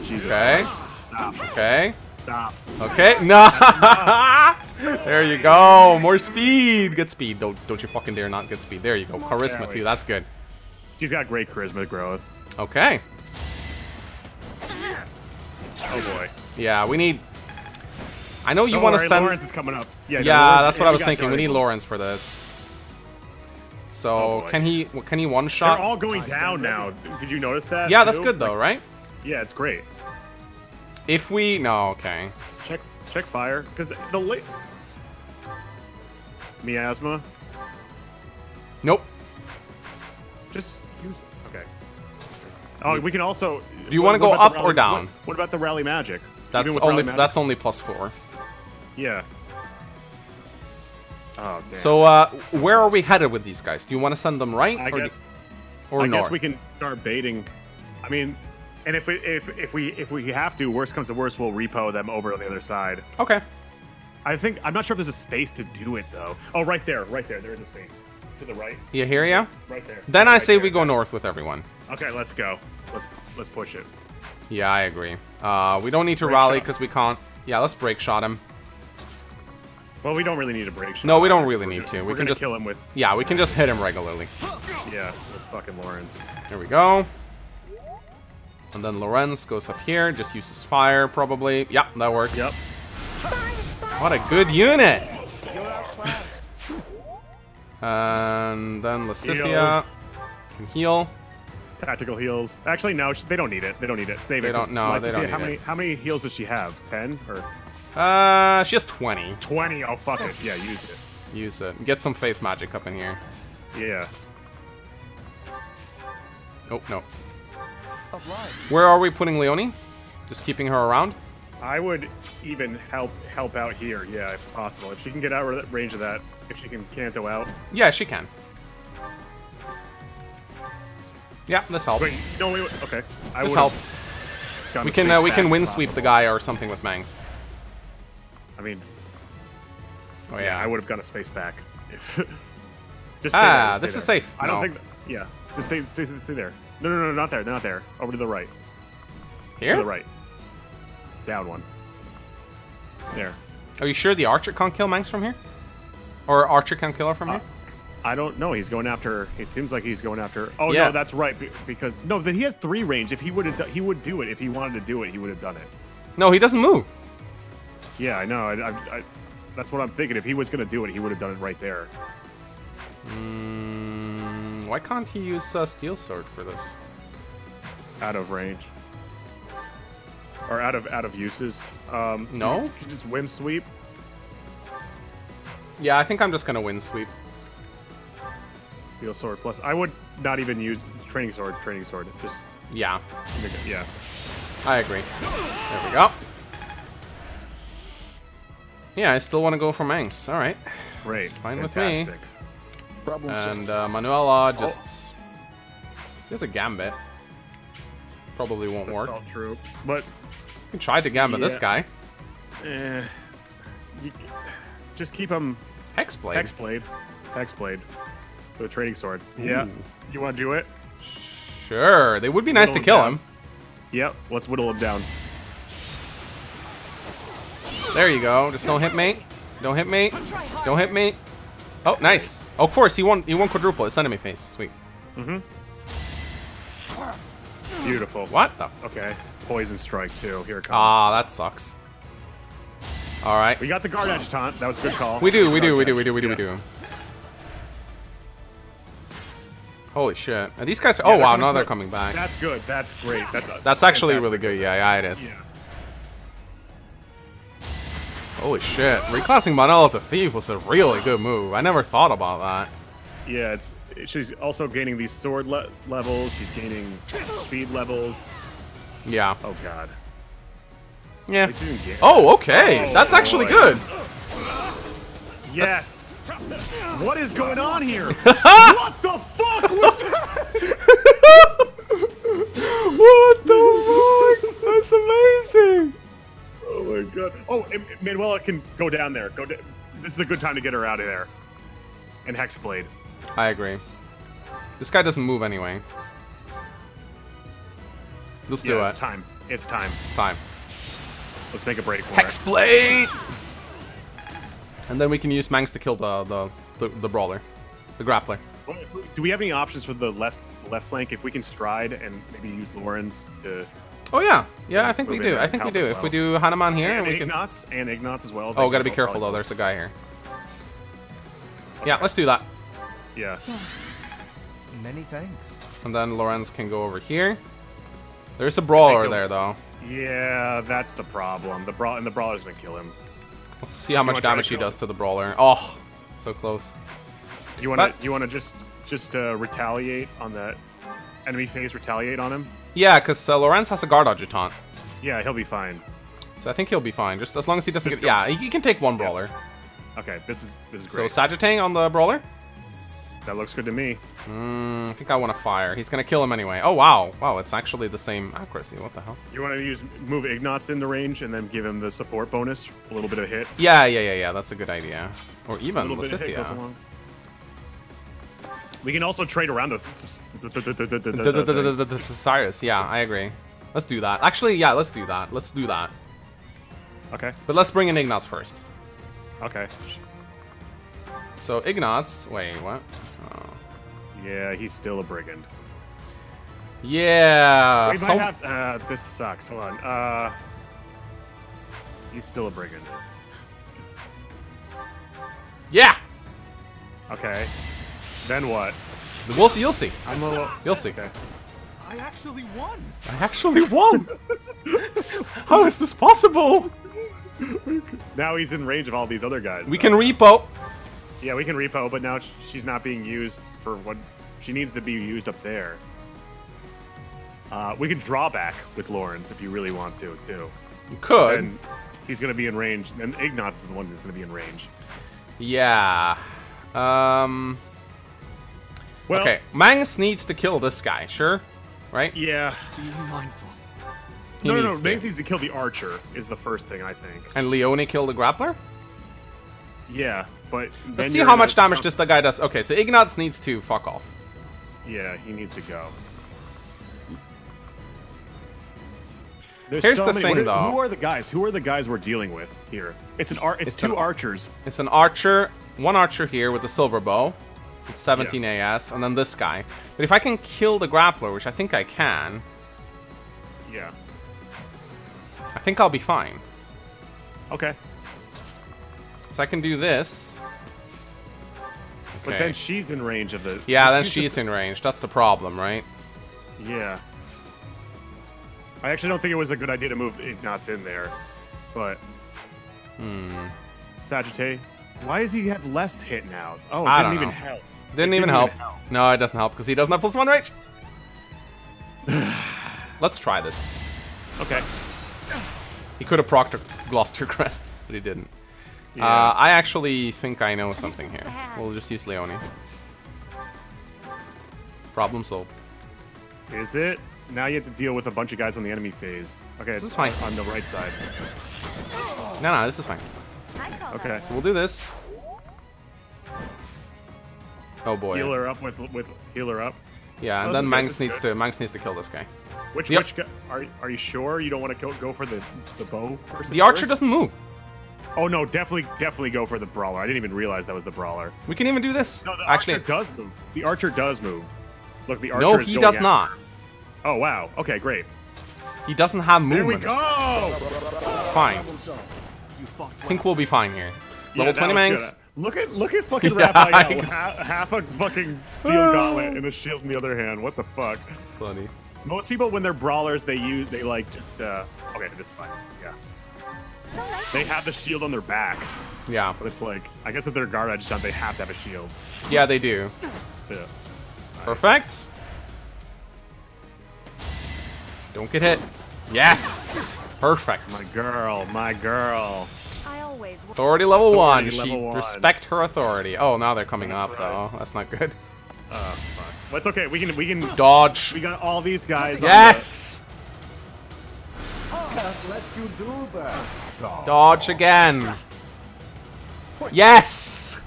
Jesus okay. Christ. Stop. Okay. Stop. Okay. No. There you go. More speed. Get speed. Don't don't you fucking dare not get speed. There you go. Charisma too. That's good. She's got great charisma growth. Okay. Oh boy. Yeah, we need. I know you want to send. Lawrence is coming up. Yeah, yeah, no, that's what I was thinking. We need Lawrence for this. So oh can he? Can he one shot? They're all going down now. Did you notice that? Yeah, too? That's good though, right? Yeah, it's great. If we no, okay. Check check fire because the late miasma. Nope. Just use. Okay. Oh, we can also. Do you want to go up rally, or down? What, what about the rally magic? That's only rally magic? That's only plus four. Yeah. Oh, damn. So, uh, where are we headed with these guys? Do you want to send them right? I or guess. Do, or I north? guess we can start baiting. I mean, and if we if if we if we have to, worst comes to worst, we'll repo them over on the other side. Okay. I think I'm not sure if there's a space to do it though. Oh, right there, right there, there is a space. To the right. You hear ya? Right there. Then right I say there. we go north with everyone. Okay, let's go. Let's let's push it. Yeah, I agree. Uh, we don't need to break rally because we can't. Yeah, let's break shot him. Well, we don't really need a break shot. No, we don't really need to. We can just kill him with. Yeah, we can just hit him regularly. Yeah, with fucking Lorenz. There we go. And then Lorenz goes up here. Just uses fire probably. Yep, that works. Yep. What a good unit. And then Lysithea can heal. Tactical heals. Actually, no, they don't need it. They don't need it. Save they it. Don't, no, Lysithea, they don't. How need many? It. How many heals does she have? Ten or? Uh, she has twenty. Twenty. Oh fuck it. Yeah, use it. Use it. Get some faith magic up in here. Yeah. Oh no. Where are we putting Leonie? Just keeping her around? I would even help help out here. Yeah, if possible. If she can get out of range of that. If she can Canto out. Yeah, she can. Yeah, this helps. Wait, no, wait, wait. Okay. I this helps. We can uh, we can wind sweep the guy or something with Mangs. I mean. Oh yeah, yeah. I would have got a space back. If just stay ah, there, just this stay is there. safe. I don't no. think. Yeah, just stay, stay stay there. No, no, no, not there. They're not there. Over to the right. Here. To the right. Down one. There. Are you sure the archer can't kill Mangs from here? Or Archer can kill her from here? Uh, I don't know. He's going after. It seems like he's going after. Oh yeah. No, that's right. Because no, that he has three range. If he would have, he would do it. If he wanted to do it, he would have done it. No, he doesn't move. Yeah, I know. I, I, I, that's what I'm thinking. If he was going to do it, he would have done it right there. Mm, why can't he use uh, Steel Sword for this? Out of range. Or out of out of uses. Um, no. You can just whim sweep. Yeah, I think I'm just gonna win sweep. Steel sword plus. I would not even use training sword. Training sword. Just yeah. Yeah. I agree. There we go. Yeah, I still want to go for Mangs. All right. Great. It's fine Fantastic. with me. Problem and uh, Manuela just. Oh. He has a gambit. Probably won't That's work. That's all true. But he tried to gambit yeah. this guy. Eh. Uh, just keep him. Hexblade. Hexblade. Hexblade. With a training sword. Ooh. Yeah. You want to do it? Sure. They would be nice whittle to kill him. him. Yep. Let's whittle him down. There you go. Just don't hit me. Don't hit me. Don't hit me. Oh, nice. Oh, of course, he won. He won quadruple. It's enemy face. Sweet. Mhm. Beautiful. What the? Okay. Poison strike too. Here it comes. Ah, that sucks. All right. We got the guard edge taunt. That was a good call. We do. We do. We do. We do. We do. We do. Holy shit! Are these guys? Are, yeah, oh wow! Now they're coming back. That's good. That's great. That's. A that's actually really good. Yeah, yeah, it is. Yeah. Holy shit! Reclassing Manuela to Thief was a really good move. I never thought about that. Yeah, it's she's also gaining these sword le levels. She's gaining speed levels. Yeah. Oh god. Yeah. Oh, okay. Oh, that's actually boy. good. Yes. That's... What is going on here? What the fuck was that? What the fuck? That's amazing. Oh my god! Oh, Manuela can go down there. Go. This is a good time to get her out of there. And Hexblade. I agree. This guy doesn't move anyway. Let's yeah, do it's it. It's time. It's time. It's time. Let's make a break for Hexblade. And then we can use Mangs to kill the the, the the brawler, the grappler. Do we have any options for the left left flank? If we can stride and maybe use Lorenz to. Oh yeah, yeah. I think we do. I think we do. If we do Hanneman here, and we can Ignatz and Ignatz as well. Oh, gotta be careful though. There's a guy here. Yeah, let's do that. Yeah. Many thanks. And then Lorenz can go over here. There's a brawler there though. Yeah, that's the problem. The brawl and the brawler's gonna kill him. Let's see how much damage he does to the brawler. Oh, so close. You wanna you wanna just just uh, retaliate on that enemy phase? Retaliate on him. Yeah, because uh, Lorenz has a guard adjutant. Yeah, he'll be fine. So I think he'll be fine, just as long as he doesn't just get... Go. Yeah, he can take one brawler. Yeah. Okay, this is this is great. So Sagittang on the brawler? That looks good to me. Mm, I think I want to fire. He's going to kill him anyway. Oh, wow. Wow, it's actually the same accuracy. What the hell? You want to use move Ignatz in the range and then give him the support bonus? A little bit of hit? Yeah, yeah, yeah, yeah. That's a good idea. Or even Lysithea. We can also trade around the Cyrus. Yeah, I agree. Let's do that. Actually, yeah, let's do that. Let's do that. Okay. But let's bring in Ignatz first. Okay. So Ignatz, wait, what? Oh. Yeah, he's still a brigand. Yeah. We might so... have, uh, this sucks. Hold on. Uh, he's still a brigand. Yeah. Okay. Then what? We'll see. You'll see. I'm a little... You'll see. Okay. I actually won. I actually won. How is this possible? Now he's in range of all these other guys. We though. can repo. Yeah, we can repo, but now she's not being used for what she needs to be used up there. Uh, we can draw back with Lawrence if you really want to, too. You could. And he's going to be in range, and Ignatz is the one who's going to be in range. Yeah. Um... Well, okay, Mangs needs to kill this guy, sure? Right? Yeah. Be mindful. He no, no, no, Mangs needs to kill the archer is the first thing, I think. And Leonie killed the grappler? Yeah, but... Let's see how much damage this guy does. Okay, so Ignatz needs to fuck off. Yeah, he needs to go. There's Here's so the many, thing, what, though. Who are the guys? Who are the guys we're dealing with here? It's an ar It's, it's two an, archers. It's an archer, one archer here with a silver bow. It's seventeen yeah. A S, and then this guy. But if I can kill the grappler, which I think I can... Yeah. I think I'll be fine. Okay. So I can do this. Okay. But then she's in range of the... Yeah, then she's in range. That's the problem, right? Yeah. I actually don't think it was a good idea to move Ignatz in there. But... Hmm. Sagittae. Why does he have less hit now? Oh, it I didn't even know. help. Didn't, didn't even, help. even help. No, it doesn't help because he doesn't have plus one range. Let's try this. Okay. He could have proc'd Gloucester Crest, but he didn't. Yeah. Uh, I actually think I know something here. Bad. We'll just use Leonie. Problem solved. Is it? Now you have to deal with a bunch of guys on the enemy phase. Okay, this is fine. On the right side. No, no, this is fine. Okay, so we'll do this. Oh boy. Heal her up with with heal her up. Yeah, and oh, then Mangs needs good. to Mangs needs to kill this guy. Which yep. which guy? Are are you sure you don't want to go, go for the the bow person? The archer first? doesn't move. Oh no, definitely definitely go for the brawler. I didn't even realize that was the brawler. We can even do this. No, the Actually, archer does move. The archer does move. Look, the archer. No, he is going does out. not. Oh wow. Okay, great. He doesn't have movement. There we go. It's fine. I think we'll be fine here. Yeah, level twenty Mangs. Look at look at fucking yeah, Raphael. Half, half a fucking steel gauntlet and a shield in the other hand. What the fuck? It's funny. Most people when they're brawlers, they use they like just uh okay, this is fine. Yeah. So nice. They have the shield on their back. Yeah. But it's like I guess if they're guard edge shot, they have to have a shield. Yeah, they do. Yeah. Nice. Perfect. Don't get hit. Yes! Perfect. My girl, my girl. Authority level authority one. Level she one. Respect her authority. Oh, now they're coming That's up right. though. That's not good. Uh, fuck. Well, it's okay. We can we can dodge. We got all these guys. Yes. On the... Let you do that. Dodge. dodge again. Yes.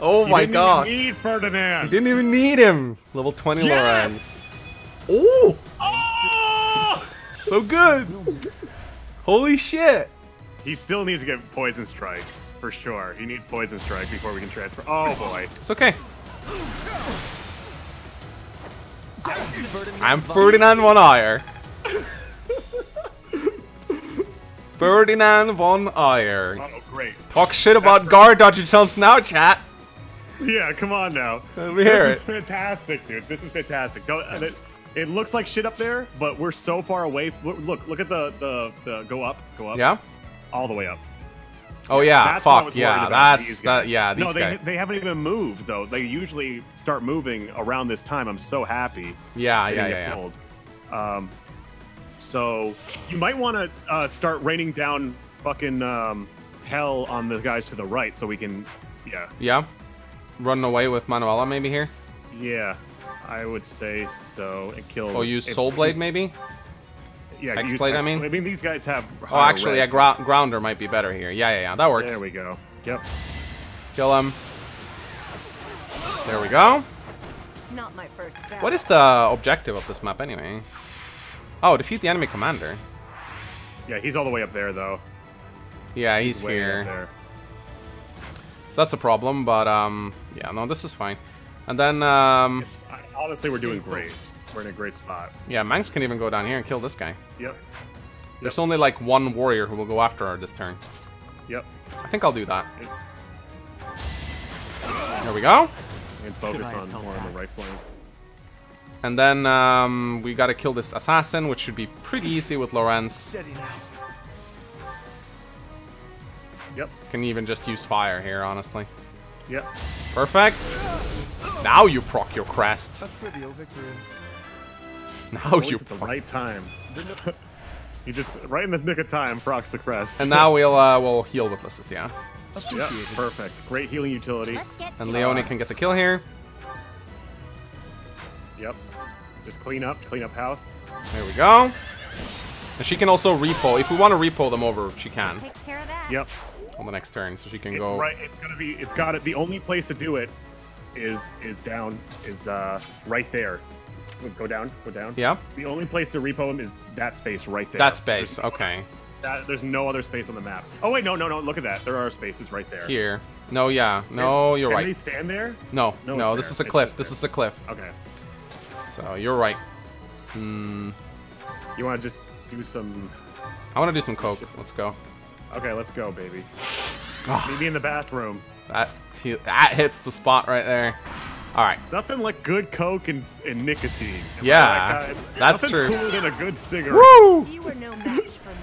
Oh you my didn't god. Even need Ferdinand. You didn't even need him. Level twenty yes! Lawrence. Ooh. Oh. So good. Holy shit. He still needs to get Poison Strike, for sure. He needs Poison Strike before we can transfer. Oh, boy. It's okay. I'm Ferdinand von Eyre. Ferdinand von Eyre. Oh, great. Talk shit about guard dodging chance now, chat. Yeah, come on now. Let me hear it. This is fantastic, dude. This is fantastic. Don't, uh, it, it looks like shit up there, but we're so far away. Look, look at the, the, the go up, go up. Yeah. All the way up. Oh yes, yeah, fuck yeah, that's that yeah. These no, they guys. they haven't even moved though. They usually start moving around this time. I'm so happy. Yeah, yeah, yeah, yeah. Um, so you might want to uh, start raining down fucking um, hell on the guys to the right, so we can, yeah. Yeah. Running away with Manuela maybe here. Yeah, I would say so. And kill. Oh, use Soul Blade maybe. Yeah, X-Blade, I mean. I mean, these guys have. Oh, actually, a yeah, gr grounder might be better here. Yeah, yeah, yeah. That works. There we go. Yep. Kill him. There we go. Not my first battle. What is the objective of this map, anyway? Oh, defeat the enemy commander. Yeah, he's all the way up there, though. Yeah, he's, he's here. There. So that's a problem, but um, yeah, no, this is fine. And then um, it's, honestly, we're doing great. We're in a great spot. Yeah, Mangs can even go down here and kill this guy. Yep. There's yep. only like one warrior who will go after her this turn. Yep. I think I'll do that. There we go. And focus on more on the right flank. And then um, we gotta kill this assassin, which should be pretty easy with Lorenz. Yep. Can even just use fire here, honestly. Yep. Perfect. Now you proc your crest. That's trivial victory. Now you at the right time. You just right in this nick of time procs the crest. And now we'll uh, we'll heal with this, yeah. Yep, perfect. Great healing utility. And Leonie can get the kill here. Yep. Just clean up, clean up house. There we go. And she can also repo. If we want to repo them over, she can. Takes care of that. Yep. On the next turn, so she can it's go. Right. It's gonna be. It's got it. The only place to do it is is down. Is uh right there. Go down, go down. Yeah. The only place to repo him is that space right there. That space, there's, okay. That, there's no other space on the map. Oh wait, no, no, no. Look at that. There are spaces right there. Here. No, yeah. No, you're Can right. Can they stand there? No, no. no this there. is a cliff. This there. is a cliff. Okay. So you're right. Hmm. You want to just do some? I want to do some coke. Let's go. Okay, let's go, baby. Meet me in the bathroom. That feel, that hits the spot right there. All right. Nothing like good coke and, and nicotine. And yeah, like, uh, that's true. Nothing's cooler than a good cigarette. Woo! You were no match for me.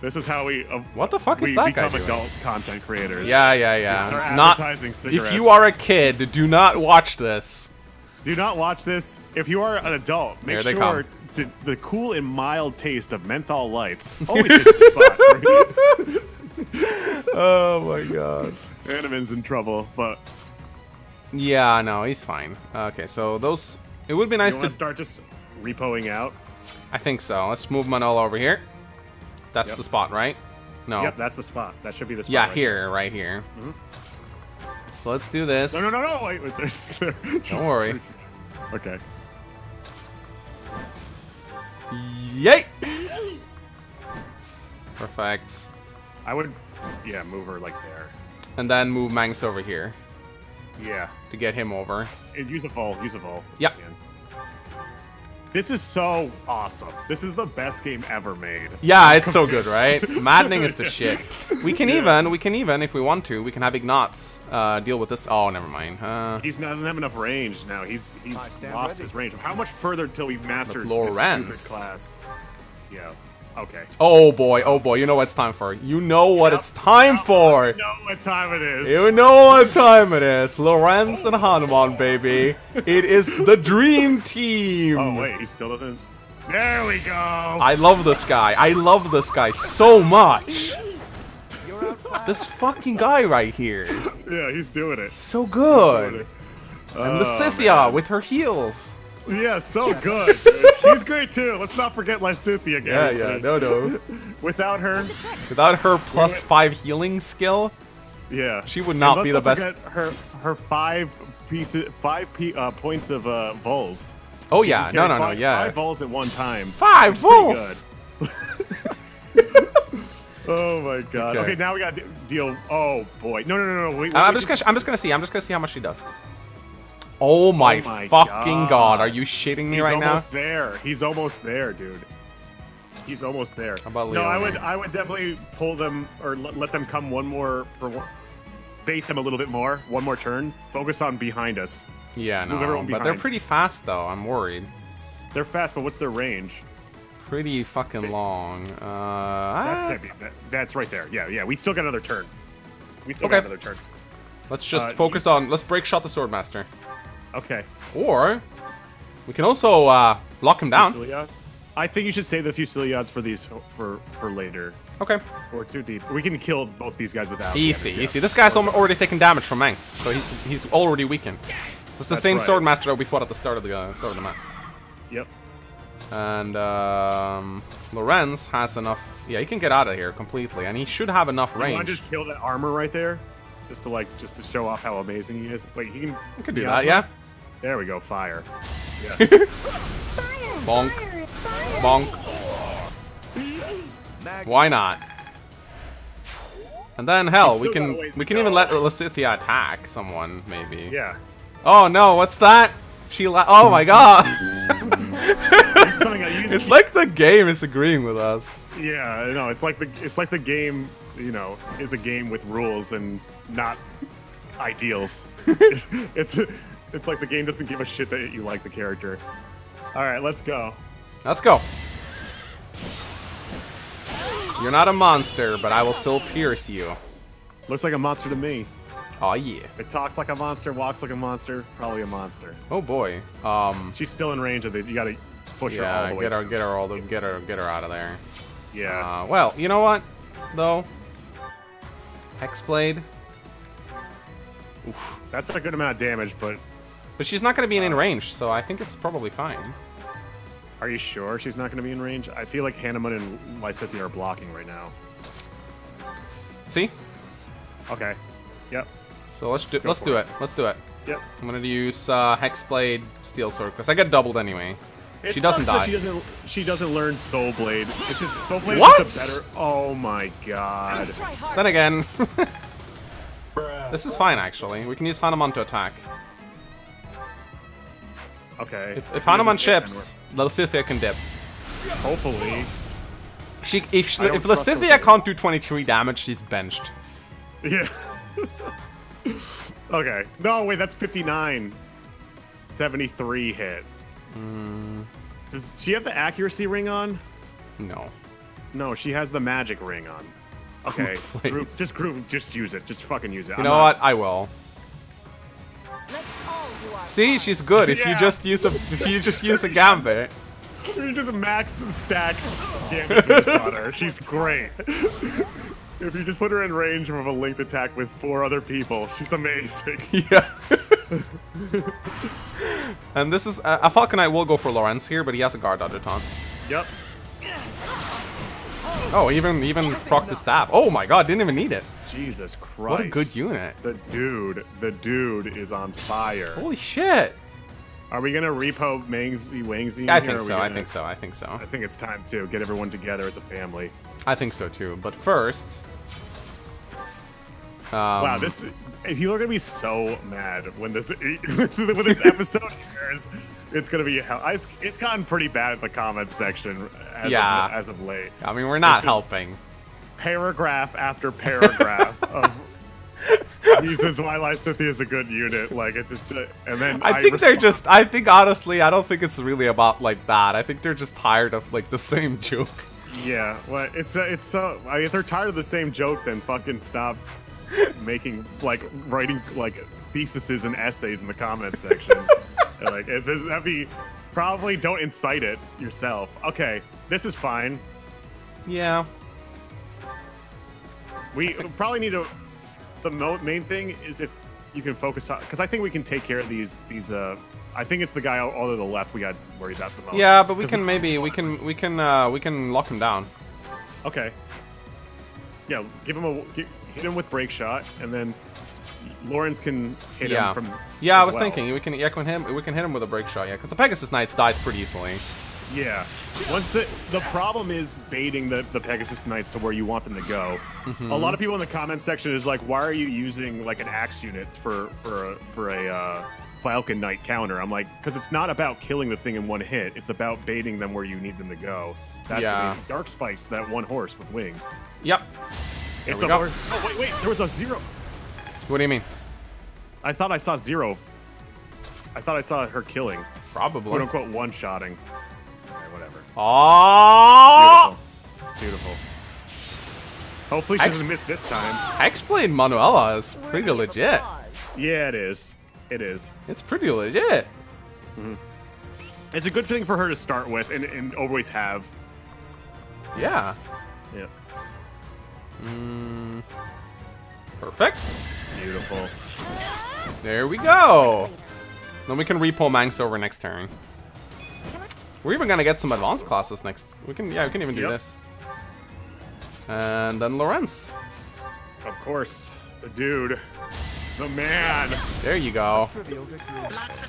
This is how we. Uh, what the fuck we is that guy doing? Adult content creators. Yeah, yeah, yeah. Not advertising cigarettes. If you are a kid, do not watch this. Do not watch this. If you are an adult, make Here sure to, the cool and mild taste of menthol lights always hits the spot. Oh my god. Hanneman's in trouble, but. Yeah, no, he's fine. Okay, so those It would be nice you to start just repoing out. I think so. Let's move Manuela over here. That's yep. the spot, right? No. Yep, that's the spot. That should be the spot. Yeah, right here, there. right here. Mm-hmm. So let's do this. No, no, no, no! Wait, wait there's. there's Don't worry. Okay. Yay! Perfect. I would, yeah, move her like there. And then move Mangs over here. Yeah. To get him over. Use a ball. Use a ball. Yep. This is so awesome. This is the best game ever made. Yeah, it's so good, right? Maddening is the shit. We can yeah. even, we can even, if we want to, we can have Ignatz uh, deal with this. Oh, never mind. Uh, he doesn't have enough range now. He's he's lost ready. his range. How much further till we master Lorenz. This stupid class? Yeah. Okay. Oh boy, oh boy, you know what it's time for. You know what yep. it's time yep. for. You know what time it is. You know what time it is. Lorenz oh. and Hanneman, baby. It is the dream team. Oh wait, he still doesn't. There we go. I love this guy. I love this guy so much. This fucking guy right here. Yeah, he's doing it. So good. Oh, and Lysithea with her heels. Yeah, so good. He's great too. Let's not forget Lysithea again. Yeah, yeah, no, no. Without her, without her plus five healing skill, yeah, she would not be the best. Her her five pieces, five p uh, points of uh, vols. Oh yeah, no, no, no, yeah. Five vols at one time. Five vols. Oh my god. Okay, now we got deal. Oh boy. No, no, no, no. Wait. I'm just gonna. I'm just gonna see. I'm just gonna see how much she does. Oh my, oh my fucking god. god, are you shitting me He's right now? He's almost there. He's almost there, dude. He's almost there. How about Leonie? No, I would I would definitely pull them or let them come one more for one, bait them a little bit more, one more turn. Focus on behind us. Yeah, Move no. But they're pretty fast though. I'm worried. They're fast, but what's their range? Pretty fucking See. long. Uh That's I... be, that, that's right there. Yeah, yeah. We still got another turn. We still okay. got another turn. Let's just uh, focus you... on let's break shot the Swordmaster. Okay. Or we can also uh, lock him down. Fusiliad? I think you should save the Fusiliads for these for for later. Okay. Or too deep. We can kill both these guys without. Easy, damage, easy. Yeah. This guy's or already taking damage from Mangs, so he's he's already weakened. It's the That's same right. Swordmaster that we fought at the start of the uh, start of the map. Yep. And um, Lorenz has enough. Yeah, he can get out of here completely, and he should have enough range. You want to just kill that armor right there, just to like just to show off how amazing he is. Wait, he can. He can do that, yeah. One? There we go, fire. Yeah. fire Bonk. Fire, fire. Bonk. Magnus. Why not? And then hell, we can we can go. even let Lysithea attack someone, maybe. Yeah. Oh no, what's that? She la oh my god. It's like the game is agreeing with us. Yeah, no, it's like the it's like the game, you know, is a game with rules and not ideals. it's It's like the game doesn't give a shit that you like the character. Alright, let's go. Let's go. You're not a monster, but I will still pierce you. Looks like a monster to me. Oh yeah. It talks like a monster, walks like a monster, probably a monster. Oh boy. Um She's still in range of this. You gotta push yeah, her all the way. Get her get her all the get her get her out of there. Yeah. Uh, well, you know what? Though. Hexblade. Oof. That's a good amount of damage, but But she's not going to be in uh, range, so I think it's probably fine. Are you sure she's not going to be in range? I feel like Hanneman and Lysithea are blocking right now. See? Okay. Yep. So let's do, let's do it. it. Let's do it. Yep. I'm going to use uh, Hexblade, Steel Sword, because I get doubled anyway. It she doesn't die. She doesn't, she doesn't learn Soul Blade. It's just Soul Blade what? is just a better. Oh my god. Then again. This is fine, actually. We can use Hanneman to attack. Okay. If, if Hanneman chips, Lysithea can dip. Hopefully. She, if she, if Lysithea can't do twenty-three damage, she's benched. Yeah. Okay. No, wait, that's fifty-nine. seventy-three hit. Mm. Does she have the accuracy ring on? No. No, she has the magic ring on. Okay, group, just group, just use it. Just fucking use it. You know what? I will. See, she's good. If yeah. you just use a, if you just use a gambit. You just max stack gambit boost on her. She's great. If you just put her in range of a linked attack with four other people, she's amazing. Yeah. And this is... Uh, a Falconite will go for Lorenz here, but he has a guard dodge taunt. Yep. Oh, even even proc the stab. Oh my god, didn't even need it. Jesus Christ. What a good unit. The dude, the dude is on fire. Holy shit. Are we going to repo Mangsy Wangsy? I think so, gonna... I think so, I think so. I think it's time to get everyone together as a family. I think so too, but first... Um, wow, this... People are going to be so mad when this when this episode airs. It's going to be... Hell. It's, it's gotten pretty bad at the comments section as, yeah. of, as of late. I mean, we're not helping. Paragraph after paragraph of... reasons why Lysithea is a good unit, like it's just, uh, and then I, I think respond. They're just. I think honestly, I don't think it's really about like that. I think they're just tired of like the same joke. Yeah, well, it's uh, it's so. Uh, I mean, if they're tired of the same joke, then fucking stop making like writing like theses and essays in the comment section. Like it, that'd be probably don't incite it yourself. Okay, this is fine. Yeah, we probably need to. The mo main thing is if you can focus on, because I think we can take care of these. These, uh, I think it's the guy all to the left we got worried about the most. Yeah, but we can maybe we can we can uh, we can lock him down. Okay. Yeah, give him a give, hit him with break shot, and then Lawrence can hit yeah. him from. Yeah, I was well. thinking we can yeah can him we can hit him with a break shot. Yeah, because the Pegasus Knights dies pretty easily. Yeah. Once the, the problem is baiting the, the Pegasus Knights to where you want them to go. Mm-hmm. A lot of people in the comment section is like, why are you using like an axe unit for for a, for a uh, Falcon Knight counter? I'm like, because it's not about killing the thing in one hit. It's about baiting them where you need them to go. That's yeah. the Dark Spikes, that one horse with wings. Yep. There it's a go. horse. Oh, wait, wait. There was a zero. What do you mean? I thought I saw zero. I thought I saw her killing. Probably. Quote unquote one-shotting. Oh! Beautiful. Beautiful. Hopefully she Hex doesn't miss this time. Hexblade Manuela is pretty legit. Yeah, it is. It is. It's pretty legit. Mm-hmm. It's a good thing for her to start with and, and always have. Yeah. Yeah. Mm, perfect. Beautiful. There we go. Then we can repo Mangs over next turn. We're even gonna get some advanced classes next. We can, yeah, we can even do yep. this. And then Lorenz. Of course, the dude, the man. There you go. Trivial victory.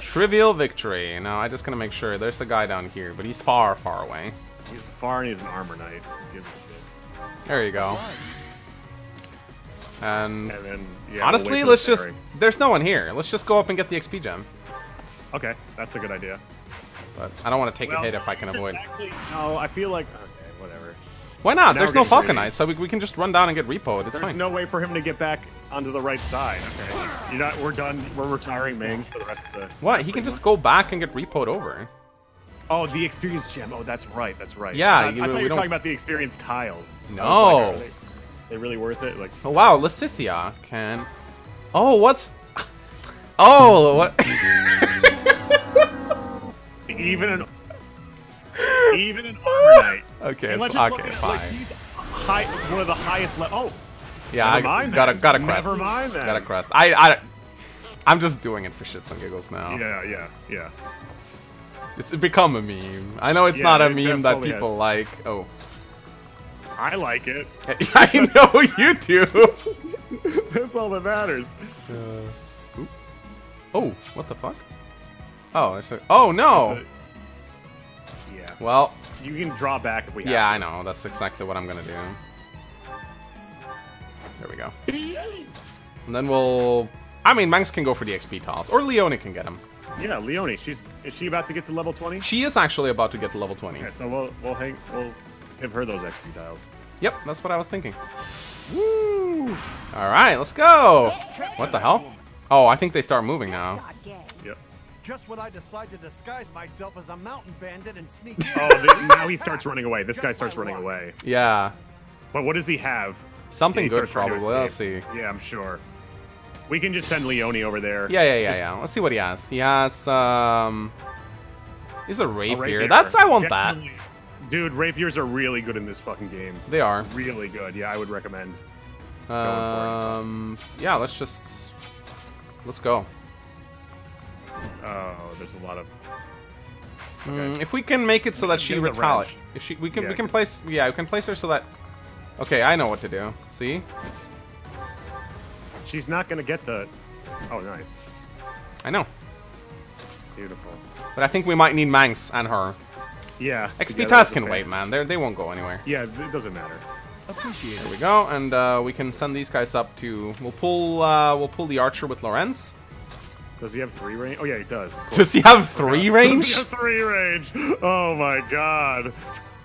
Trivial victory. Now I just gotta make sure. There's a guy down here, but he's far, far away. He's far and he's an armor knight. Give him a shit. There you go. And, and then, yeah, honestly, we'll let's just. There's no one here. Let's just go up and get the X P gem. Okay, that's a good idea. But I don't want to take well, a hit if I can avoid. Exactly. No, I feel like... Okay, whatever. Why not? Now There's no Falconite, so we, we can just run down and get repoed. It's There's fine. There's no way for him to get back onto the right side. Okay. You're not, we're done. We're retiring Mangs for the rest of the... What? He can just go back and get repoed over. Oh, the experience gem. Oh, that's right. That's right. Yeah. I, you, I thought we you were talking about the experience tiles. No. Like, are they, are they really worth it? Like. Oh, wow. Lysithea can... Oh, what's... Oh, what... Even an even an armor knight. Okay, and let's so, just okay, look at fine. It, like, he's high, one of the highest level. Oh, yeah, never I mind got that. a got a crest. Never mind that. Got a crest. I I I'm just doing it for shits and giggles now. Yeah, yeah, yeah. It's it become a meme. I know it's yeah, not a meme that people is. like. Oh, I like it. I know you do. That's all that matters. Uh, oh, what the fuck? Oh, it's a, oh no! A, yeah. Well, you can draw back if we. Have yeah, to. I know. That's exactly what I'm gonna do. There we go. And then we'll. I mean, Mangs can go for the X P tiles, or Leonie can get him. Yeah, Leonie. She's is she about to get to level twenty? She is actually about to get to level twenty. Okay, so we'll we'll hang we'll give her those X P tiles. Yep, that's what I was thinking. Woo! All right, let's go. What the hell? Oh, I think they start moving now. Yep. Just when I decide to disguise myself as a mountain bandit and sneak in. Oh, the, now he starts running away. This Just guy starts running away. Yeah. But what does he have? Something yeah, he good, probably. Let's see. Yeah, I'm sure. We can just send Leonie over there. Yeah, yeah, yeah, just, yeah. Let's see what he has. He has, um... He's a rapier. rapier. That's, I want Definitely. that. Dude, rapiers are really good in this fucking game. They are. Really good. Yeah, I would recommend um, going for it. Yeah, let's just... Let's go. Oh, there's a lot of. Okay. Mm, if we can make it so that she retaliates, if she, we can, yeah, we can place, yeah, we can place her so that. Okay, I know what to do. See? She's not gonna get the. Oh, nice. I know. Beautiful. But I think we might need Mangs and her. Yeah. X P Taz can wait, man. They they won't go anywhere. Yeah, it doesn't matter. Appreciate it. There we go, and uh, we can send these guys up to. We'll pull. Uh, we'll pull the archer with Lorenz. Does he have three range? Oh yeah, he does. Does he have three range? Does he have three range? Oh my god.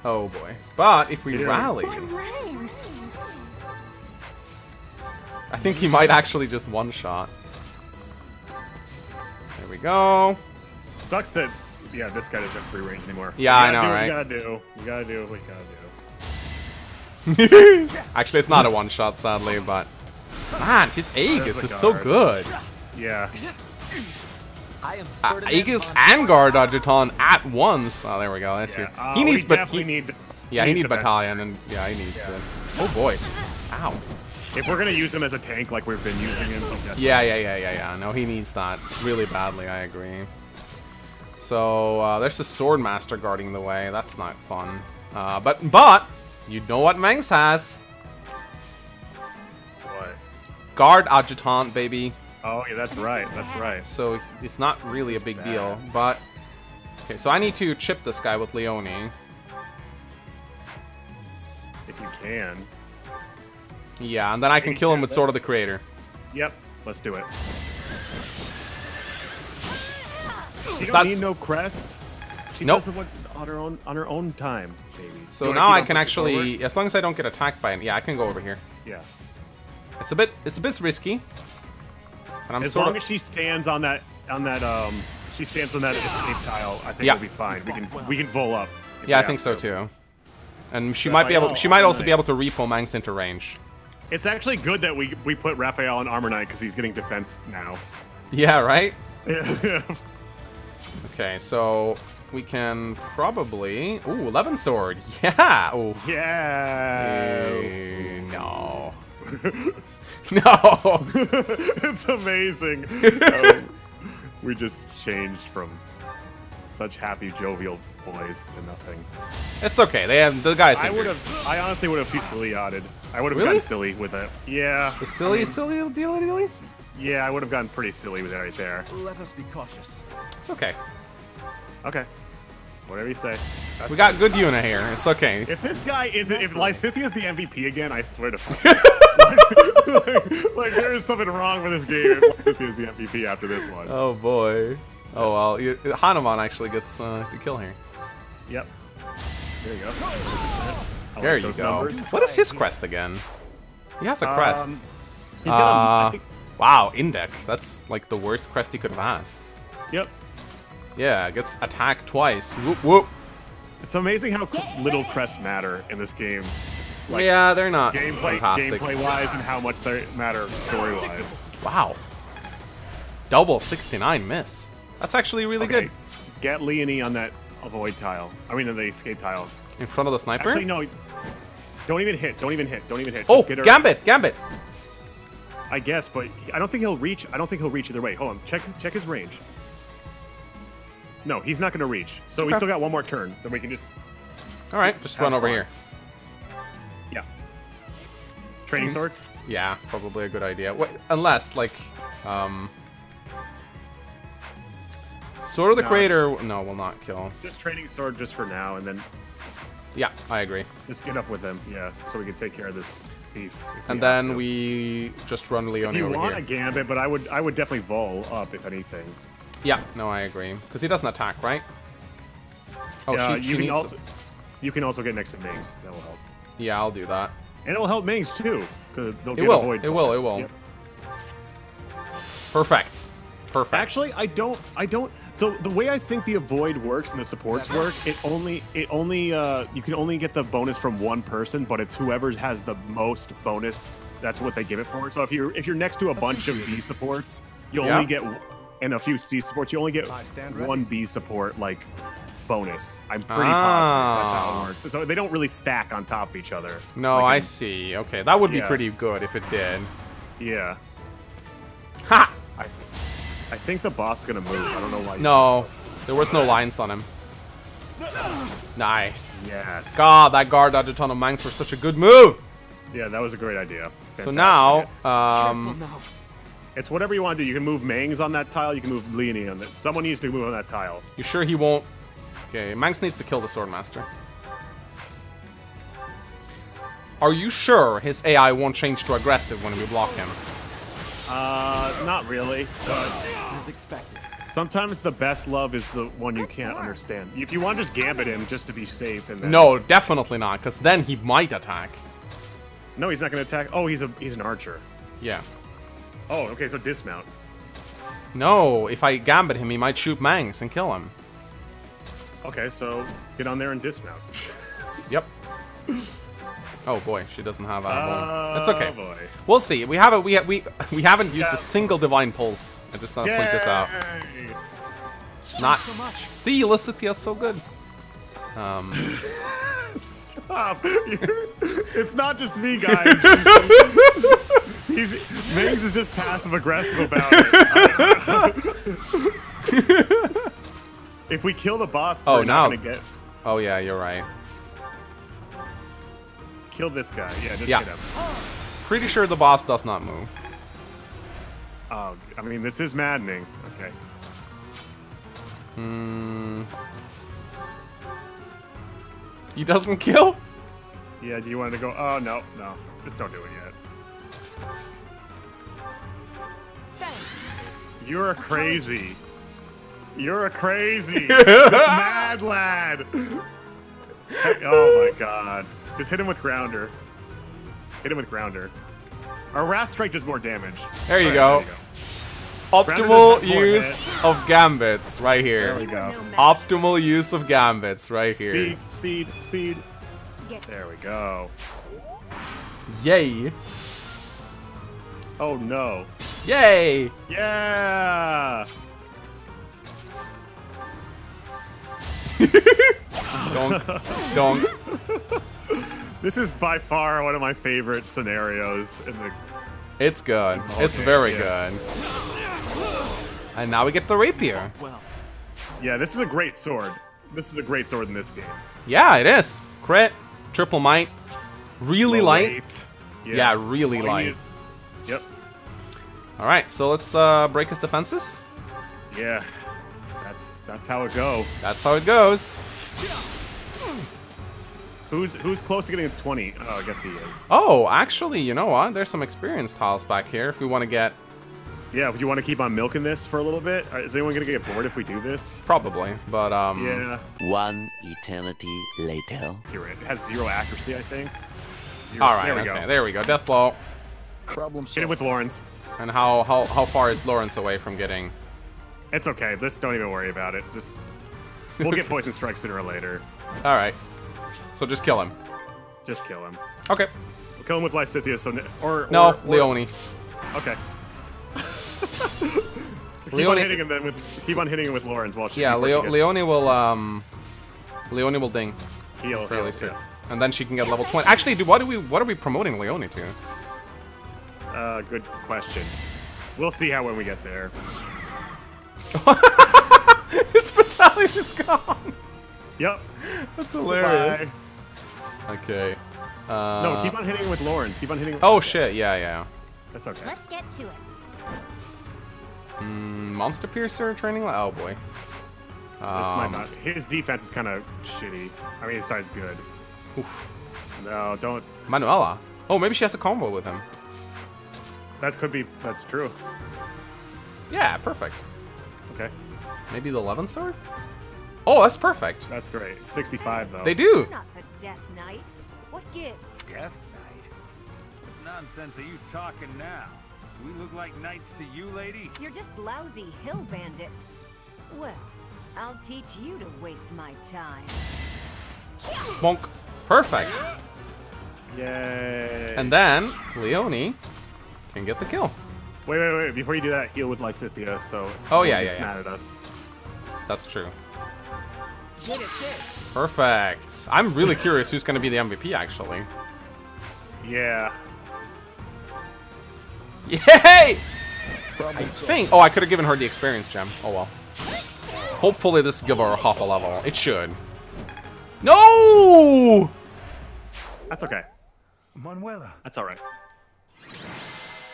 Oh boy. But if we yeah. rally, I think he might actually just one shot. There we go. Sucks that. Yeah, this guy doesn't have free range anymore. Yeah, I know, right? We gotta do, we gotta do, we gotta do. Actually, it's not a one shot, sadly, but man, his Aegis is so good. Yeah. Uh, Aegis and Guard Argeton at once. Oh, there we go. That's yeah. uh, He needs, but he need. Yeah, he needs Battalion, and yeah, he needs yeah. the. Oh boy. Ow. If we're gonna use him as a tank like we've been using him. Yeah, yeah, yeah, yeah, yeah. No, he needs that really badly. I agree. So uh, there's a Swordmaster guarding the way. That's not fun. Uh, but but you know what Mangs has? What? Guard Adjutant, baby. Oh yeah, that's right. That's right. So it's not really a big Bad. deal. But okay, so I need to chip this guy with Leonie. If you can. Yeah, and then I can kill him with Sword of the Creator. Yep. Let's do it. She don't need no crest. She nope. does it on her own on her own time, baby. So now I can actually, as long as I don't get attacked by it, yeah, I can go over here. Yeah. It's a bit, it's a bit risky. But I'm as long as she stands on that, on that, um, she stands on that escape tile, I think yeah. we'll be fine. We can, we can vol up. Yeah, I think so too. And she might be able, she might also be able to repo Mangs into range. It's actually good that we we put Raphael in Armor Knight because he's getting defense now. Yeah. Right. Yeah. Okay, so we can probably... Ooh, eleven sword. Yeah. Ooh. Yeah. Ew, no. No. It's amazing. um, we just changed from such happy, jovial boys to nothing. It's okay. They have the guys. I would have. I honestly would have fusilladed. I would have really? gotten silly with it. Yeah. The silly, I mean, silly, dilly, dilly. Yeah, I would have gotten pretty silly with it right there. Let us be cautious. It's okay. Okay. Whatever you say. That's we got good Yuna here. It's okay. If this guy isn't, if Lysithea's the M V P again, I swear to fuck. like, like, like, there is something wrong with this game if Lysithia's the M V P after this one. Oh boy. Oh well. You, Hanneman actually gets uh, to kill here. Yep. There you go. I there like you go. Numbers. What is his crest again? He has a crest. Um, he's got uh, a, I think, wow, Indec. That's like the worst crest he could have had. Yep. Yeah, gets attacked twice. Whoop, whoop. It's amazing how little crests matter in this game. Like, yeah, they're not gameplay, fantastic. Gameplay-wise and how much they matter story-wise. Wow. Double sixty-nine miss. That's actually really okay. good. Get Leonie on that avoid tile. I mean, on the escape tile. In front of the sniper? Actually, no. Don't even hit. Don't even hit. Don't even hit. Oh, Gambit. Gambit. I guess, but I don't think he'll reach. I don't think he'll reach either way. Hold on, check check his range. No, he's not going to reach. So okay. we still got one more turn. Then we can just. All right, just run over fun. here. Yeah. Training sword. Yeah, probably a good idea. Wait, unless like, um, Sword of the no, Creator. Just, no, will not kill. Just training sword just for now, and then. Yeah, I agree. Just get up with him. Yeah, so we can take care of this. If, if and we then we just run Leonie over here. You want a Gambit, but I would I would definitely vol up if anything. Yeah, no, I agree. Because he doesn't attack, right? Oh, uh, she, she you can also it. you can also get next to Mangs. That will help. Yeah, I'll do that. And it'll help Mangs too. Because they'll get will. Avoid. It will. It will. It will. Perfect. Perfect. Actually, I don't. I don't. So the way I think the avoid works and the supports work, it only, it only, uh, you can only get the bonus from one person, but it's whoever has the most bonus. That's what they give it for. So if you're, if you're next to a bunch of B supports, you yeah. only get, and a few C supports, you only get one B support like bonus. I'm pretty ah. positive that's how it works. So they don't really stack on top of each other. No, like I in, see. Okay, that would be yeah. pretty good if it did. Yeah. Ha. I, I think the boss is gonna move. I don't know why. No, there was no lines on him. Nice. Yes. God, that guard dodge a ton of Mangs for such a good move. Yeah, that was a great idea. Fantastic. So now, um, now, it's whatever you want to do. You can move Mangs on that tile. You can move Leonie on that. Someone needs to move on that tile. You sure he won't? Okay, Mangs needs to kill the Swordmaster. Are you sure his A I won't change to aggressive when we block him? Uh, not really. But as expected. Sometimes the best love is the one you can't understand. If you want to just gambit him just to be safe and then... No, definitely not, because then he might attack. No, he's not going to attack. Oh, he's a he's an archer. Yeah. Oh, okay, so dismount. No, if I gambit him, he might shoot Mangs and kill him. Okay, so get on there and dismount. Yep. Oh boy, she doesn't have a. That's okay. Boy. We'll see. We haven't we we we haven't used yeah. a single divine pulse. I just want to point this out. Not so much. See, Lysithea is so good. Um. Stop! It's not just me, guys. He's Mangs is just passive aggressive about it. If we kill the boss, oh, we're now. not gonna get. Oh yeah, you're right. Kill this guy. Yeah, just yeah. hit him. Pretty sure the boss does not move. Oh, I mean, this is maddening. Okay. Hmm. He doesn't kill? Yeah, do you want to go? Oh, no, no. Just don't do it yet. Thanks. You're crazy. You're a crazy. This mad lad. Oh, my God. Just hit him with Grounder. Hit him with Grounder. Our Wrath Strike does more damage. There you, right, go. There you go. Optimal use of Gambits right here. There we go. Optimal use of Gambits right speed, here. Speed, speed, speed. There we go. Yay. Oh no. Yay. Yeah. Donk. Donk. This is by far one of my favorite scenarios in the... It's good. It's game. very yeah. good. And now we get the rapier. Yeah, this is a great sword. This is a great sword in this game. Yeah, it is. Crit, triple might, really light. light. Yeah. yeah, really light. Yep. All right, so let's uh, break his defenses. Yeah, that's that's how it go. That's how it goes. Who's who's close to getting twenty? Oh, I guess he is. Oh, actually, you know what? There's some experience tiles back here if we want to get... Yeah, if you want to keep on milking this for a little bit. Is anyone going to get bored if we do this? Probably, but... um. Yeah. One eternity later. You're right. It has zero accuracy, I think. Zero. All right, there we okay, go. There we go. Death blow. Problem solved. Hit it with Lawrence. And how, how, how far is Lawrence away from getting... It's okay. Just don't even worry about it. Just We'll get poison strike sooner or later. All right. So just kill him. Just kill him. Okay. We'll kill him with Lysithea. So or, or no, or, Leonie. Okay. keep Leonie. on hitting him then with keep on hitting him with Lawrence while she. Yeah, Leo, Leonie will um, Leonie will ding. Heal fairly soon, yeah. and then she can get level twenty. Actually, do what do we what are we promoting Leonie to? Uh, good question. We'll see how when we get there. His battalion is gone. Yep. That's hilarious. Bye. Okay. Uh, no, keep on hitting with Lawrence. Keep on hitting. With oh Lawrence. shit! Yeah, yeah. That's okay. Let's get to it. Mm, Monster Piercer training. Oh boy. Um, this might not. His defense is kind of shitty. I mean, his side's good. Oof. No, don't. Manuela. Oh, maybe she has a combo with him. That could be. That's true. Yeah. Perfect. Okay. Maybe the eleventh sword. Oh, that's perfect. That's great. sixty-five though. They do. Not the Death Knight. What gives? Death Knight? What nonsense are you talking now? Do we look like knights to you, lady? You're just lousy hill bandits. Well, I'll teach you to waste my time. Bonk. Perfect. Yay. And then Leonie can get the kill. Wait, wait, wait! Before you do that, heal with Lysithea. So. Oh yeah, yeah, yeah. Mad at us. That's true. Good assist. Perfect. I'm really curious who's going to be the M V P, actually. Yeah. Yay! I think. Oh, I could have given her the experience gem. Oh well. Hopefully this will give her half a level. It should. No! That's okay. Manuela. That's all right.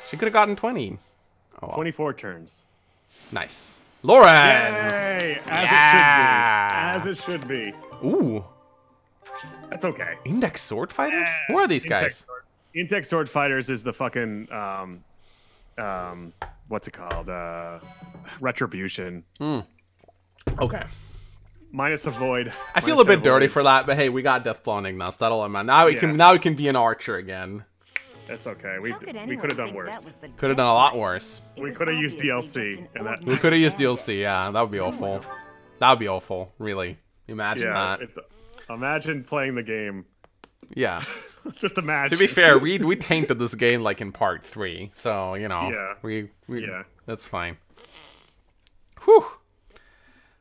She could have gotten twenty. Oh, well. twenty-four turns. Nice. Lawrence! Yay! As yeah! it should be. As it should be. Ooh. That's okay. Index sword fighters? Yeah. Who are these Intex guys? Sword. Intex sword fighters is the fucking, um, um, what's it called? Uh, retribution. Mm. Okay. Minus avoid. I feel a bit dirty for that, but hey, we got Deathclaw and Ignatz. That'll amount. Now we yeah. can now we can be an archer again. That's okay. We could we could have done worse. Could have done a lot worse. We could have used D L C. And that we could have used D L C. Yeah, that would be awful. That would be awful. Really. Imagine yeah, that. It's, imagine playing the game. Yeah. Just imagine. To be fair, we we tainted this game like in part three, so you know. Yeah. We, we yeah. That's fine. Whew.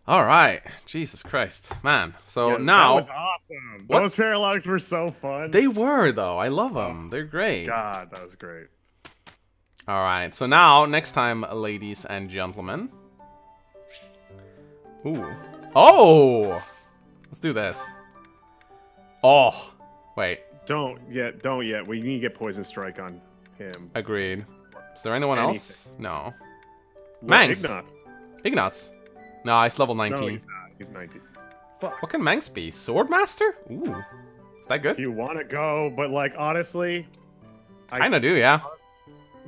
All right, Jesus Christ, man. So yeah, now, that was awesome. What? Those paralogs were so fun. They were though. I love them. They're great. God, that was great. All right, so now next time, ladies and gentlemen. Ooh. Oh. Let's do this. Oh. Wait. Don't yet. Don't yet. We need to get Poison Strike on him. Agreed. Is there anyone Anything. else? No. Mangs. Ignatz. Ignatz. No, he's level nineteen. No, he's not. He's nineteen. Fuck. What can Mangs be? Swordmaster? Ooh. Is that good? If you want to go, but like, honestly... I kind of do, yeah.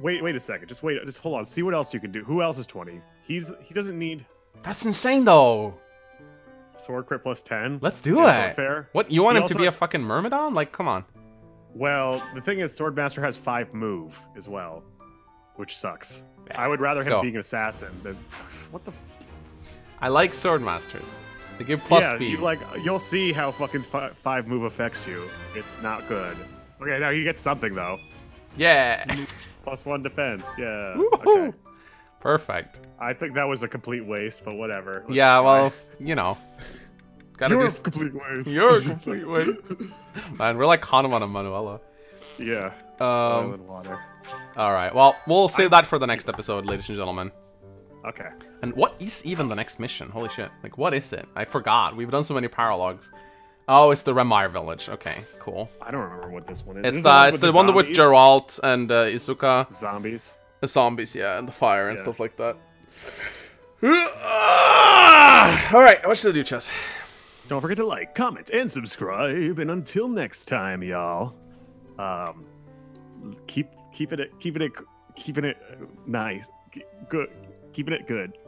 Wait, wait a second. Just wait. Just hold on. See what else you can do. Who else is twenty? He's He doesn't need... That's insane, though. Sword crit plus ten. Let's do yeah, it. Sword fair. What? You want he him to be has... a fucking Myrmidon? Like, come on. Well, the thing is, Swordmaster has five move as well, which sucks. Yeah, I would rather him go. being an assassin than... What the... I like Swordmasters. They give plus yeah, speed. You like, you'll see how fucking five move affects you. It's not good. Okay, now you get something, though. Yeah. Plus one defense, yeah. Okay. Perfect. I think that was a complete waste, but whatever. Let's yeah, well, you know. Gotta You're a complete waste. You're a complete waste. Man, we're like Hanneman and Manuela. Yeah. Um, water. All right, well, we'll save I, that for the next episode, ladies and gentlemen. Okay. And what is even the next mission? Holy shit. Like, what is it? I forgot. We've done so many paralogs. Oh, it's the Remire Village. Okay, cool. I don't remember what this one is. It's, the, it's the, the one with Jeralt and uh, Izuka. Zombies. The zombies, yeah, and the fire and yeah. stuff like that. All right, what should I do, Chess? Don't forget to like, comment, and subscribe. And until next time, y'all, um, keep keep it keep it keeping it nice, good. Keeping it good.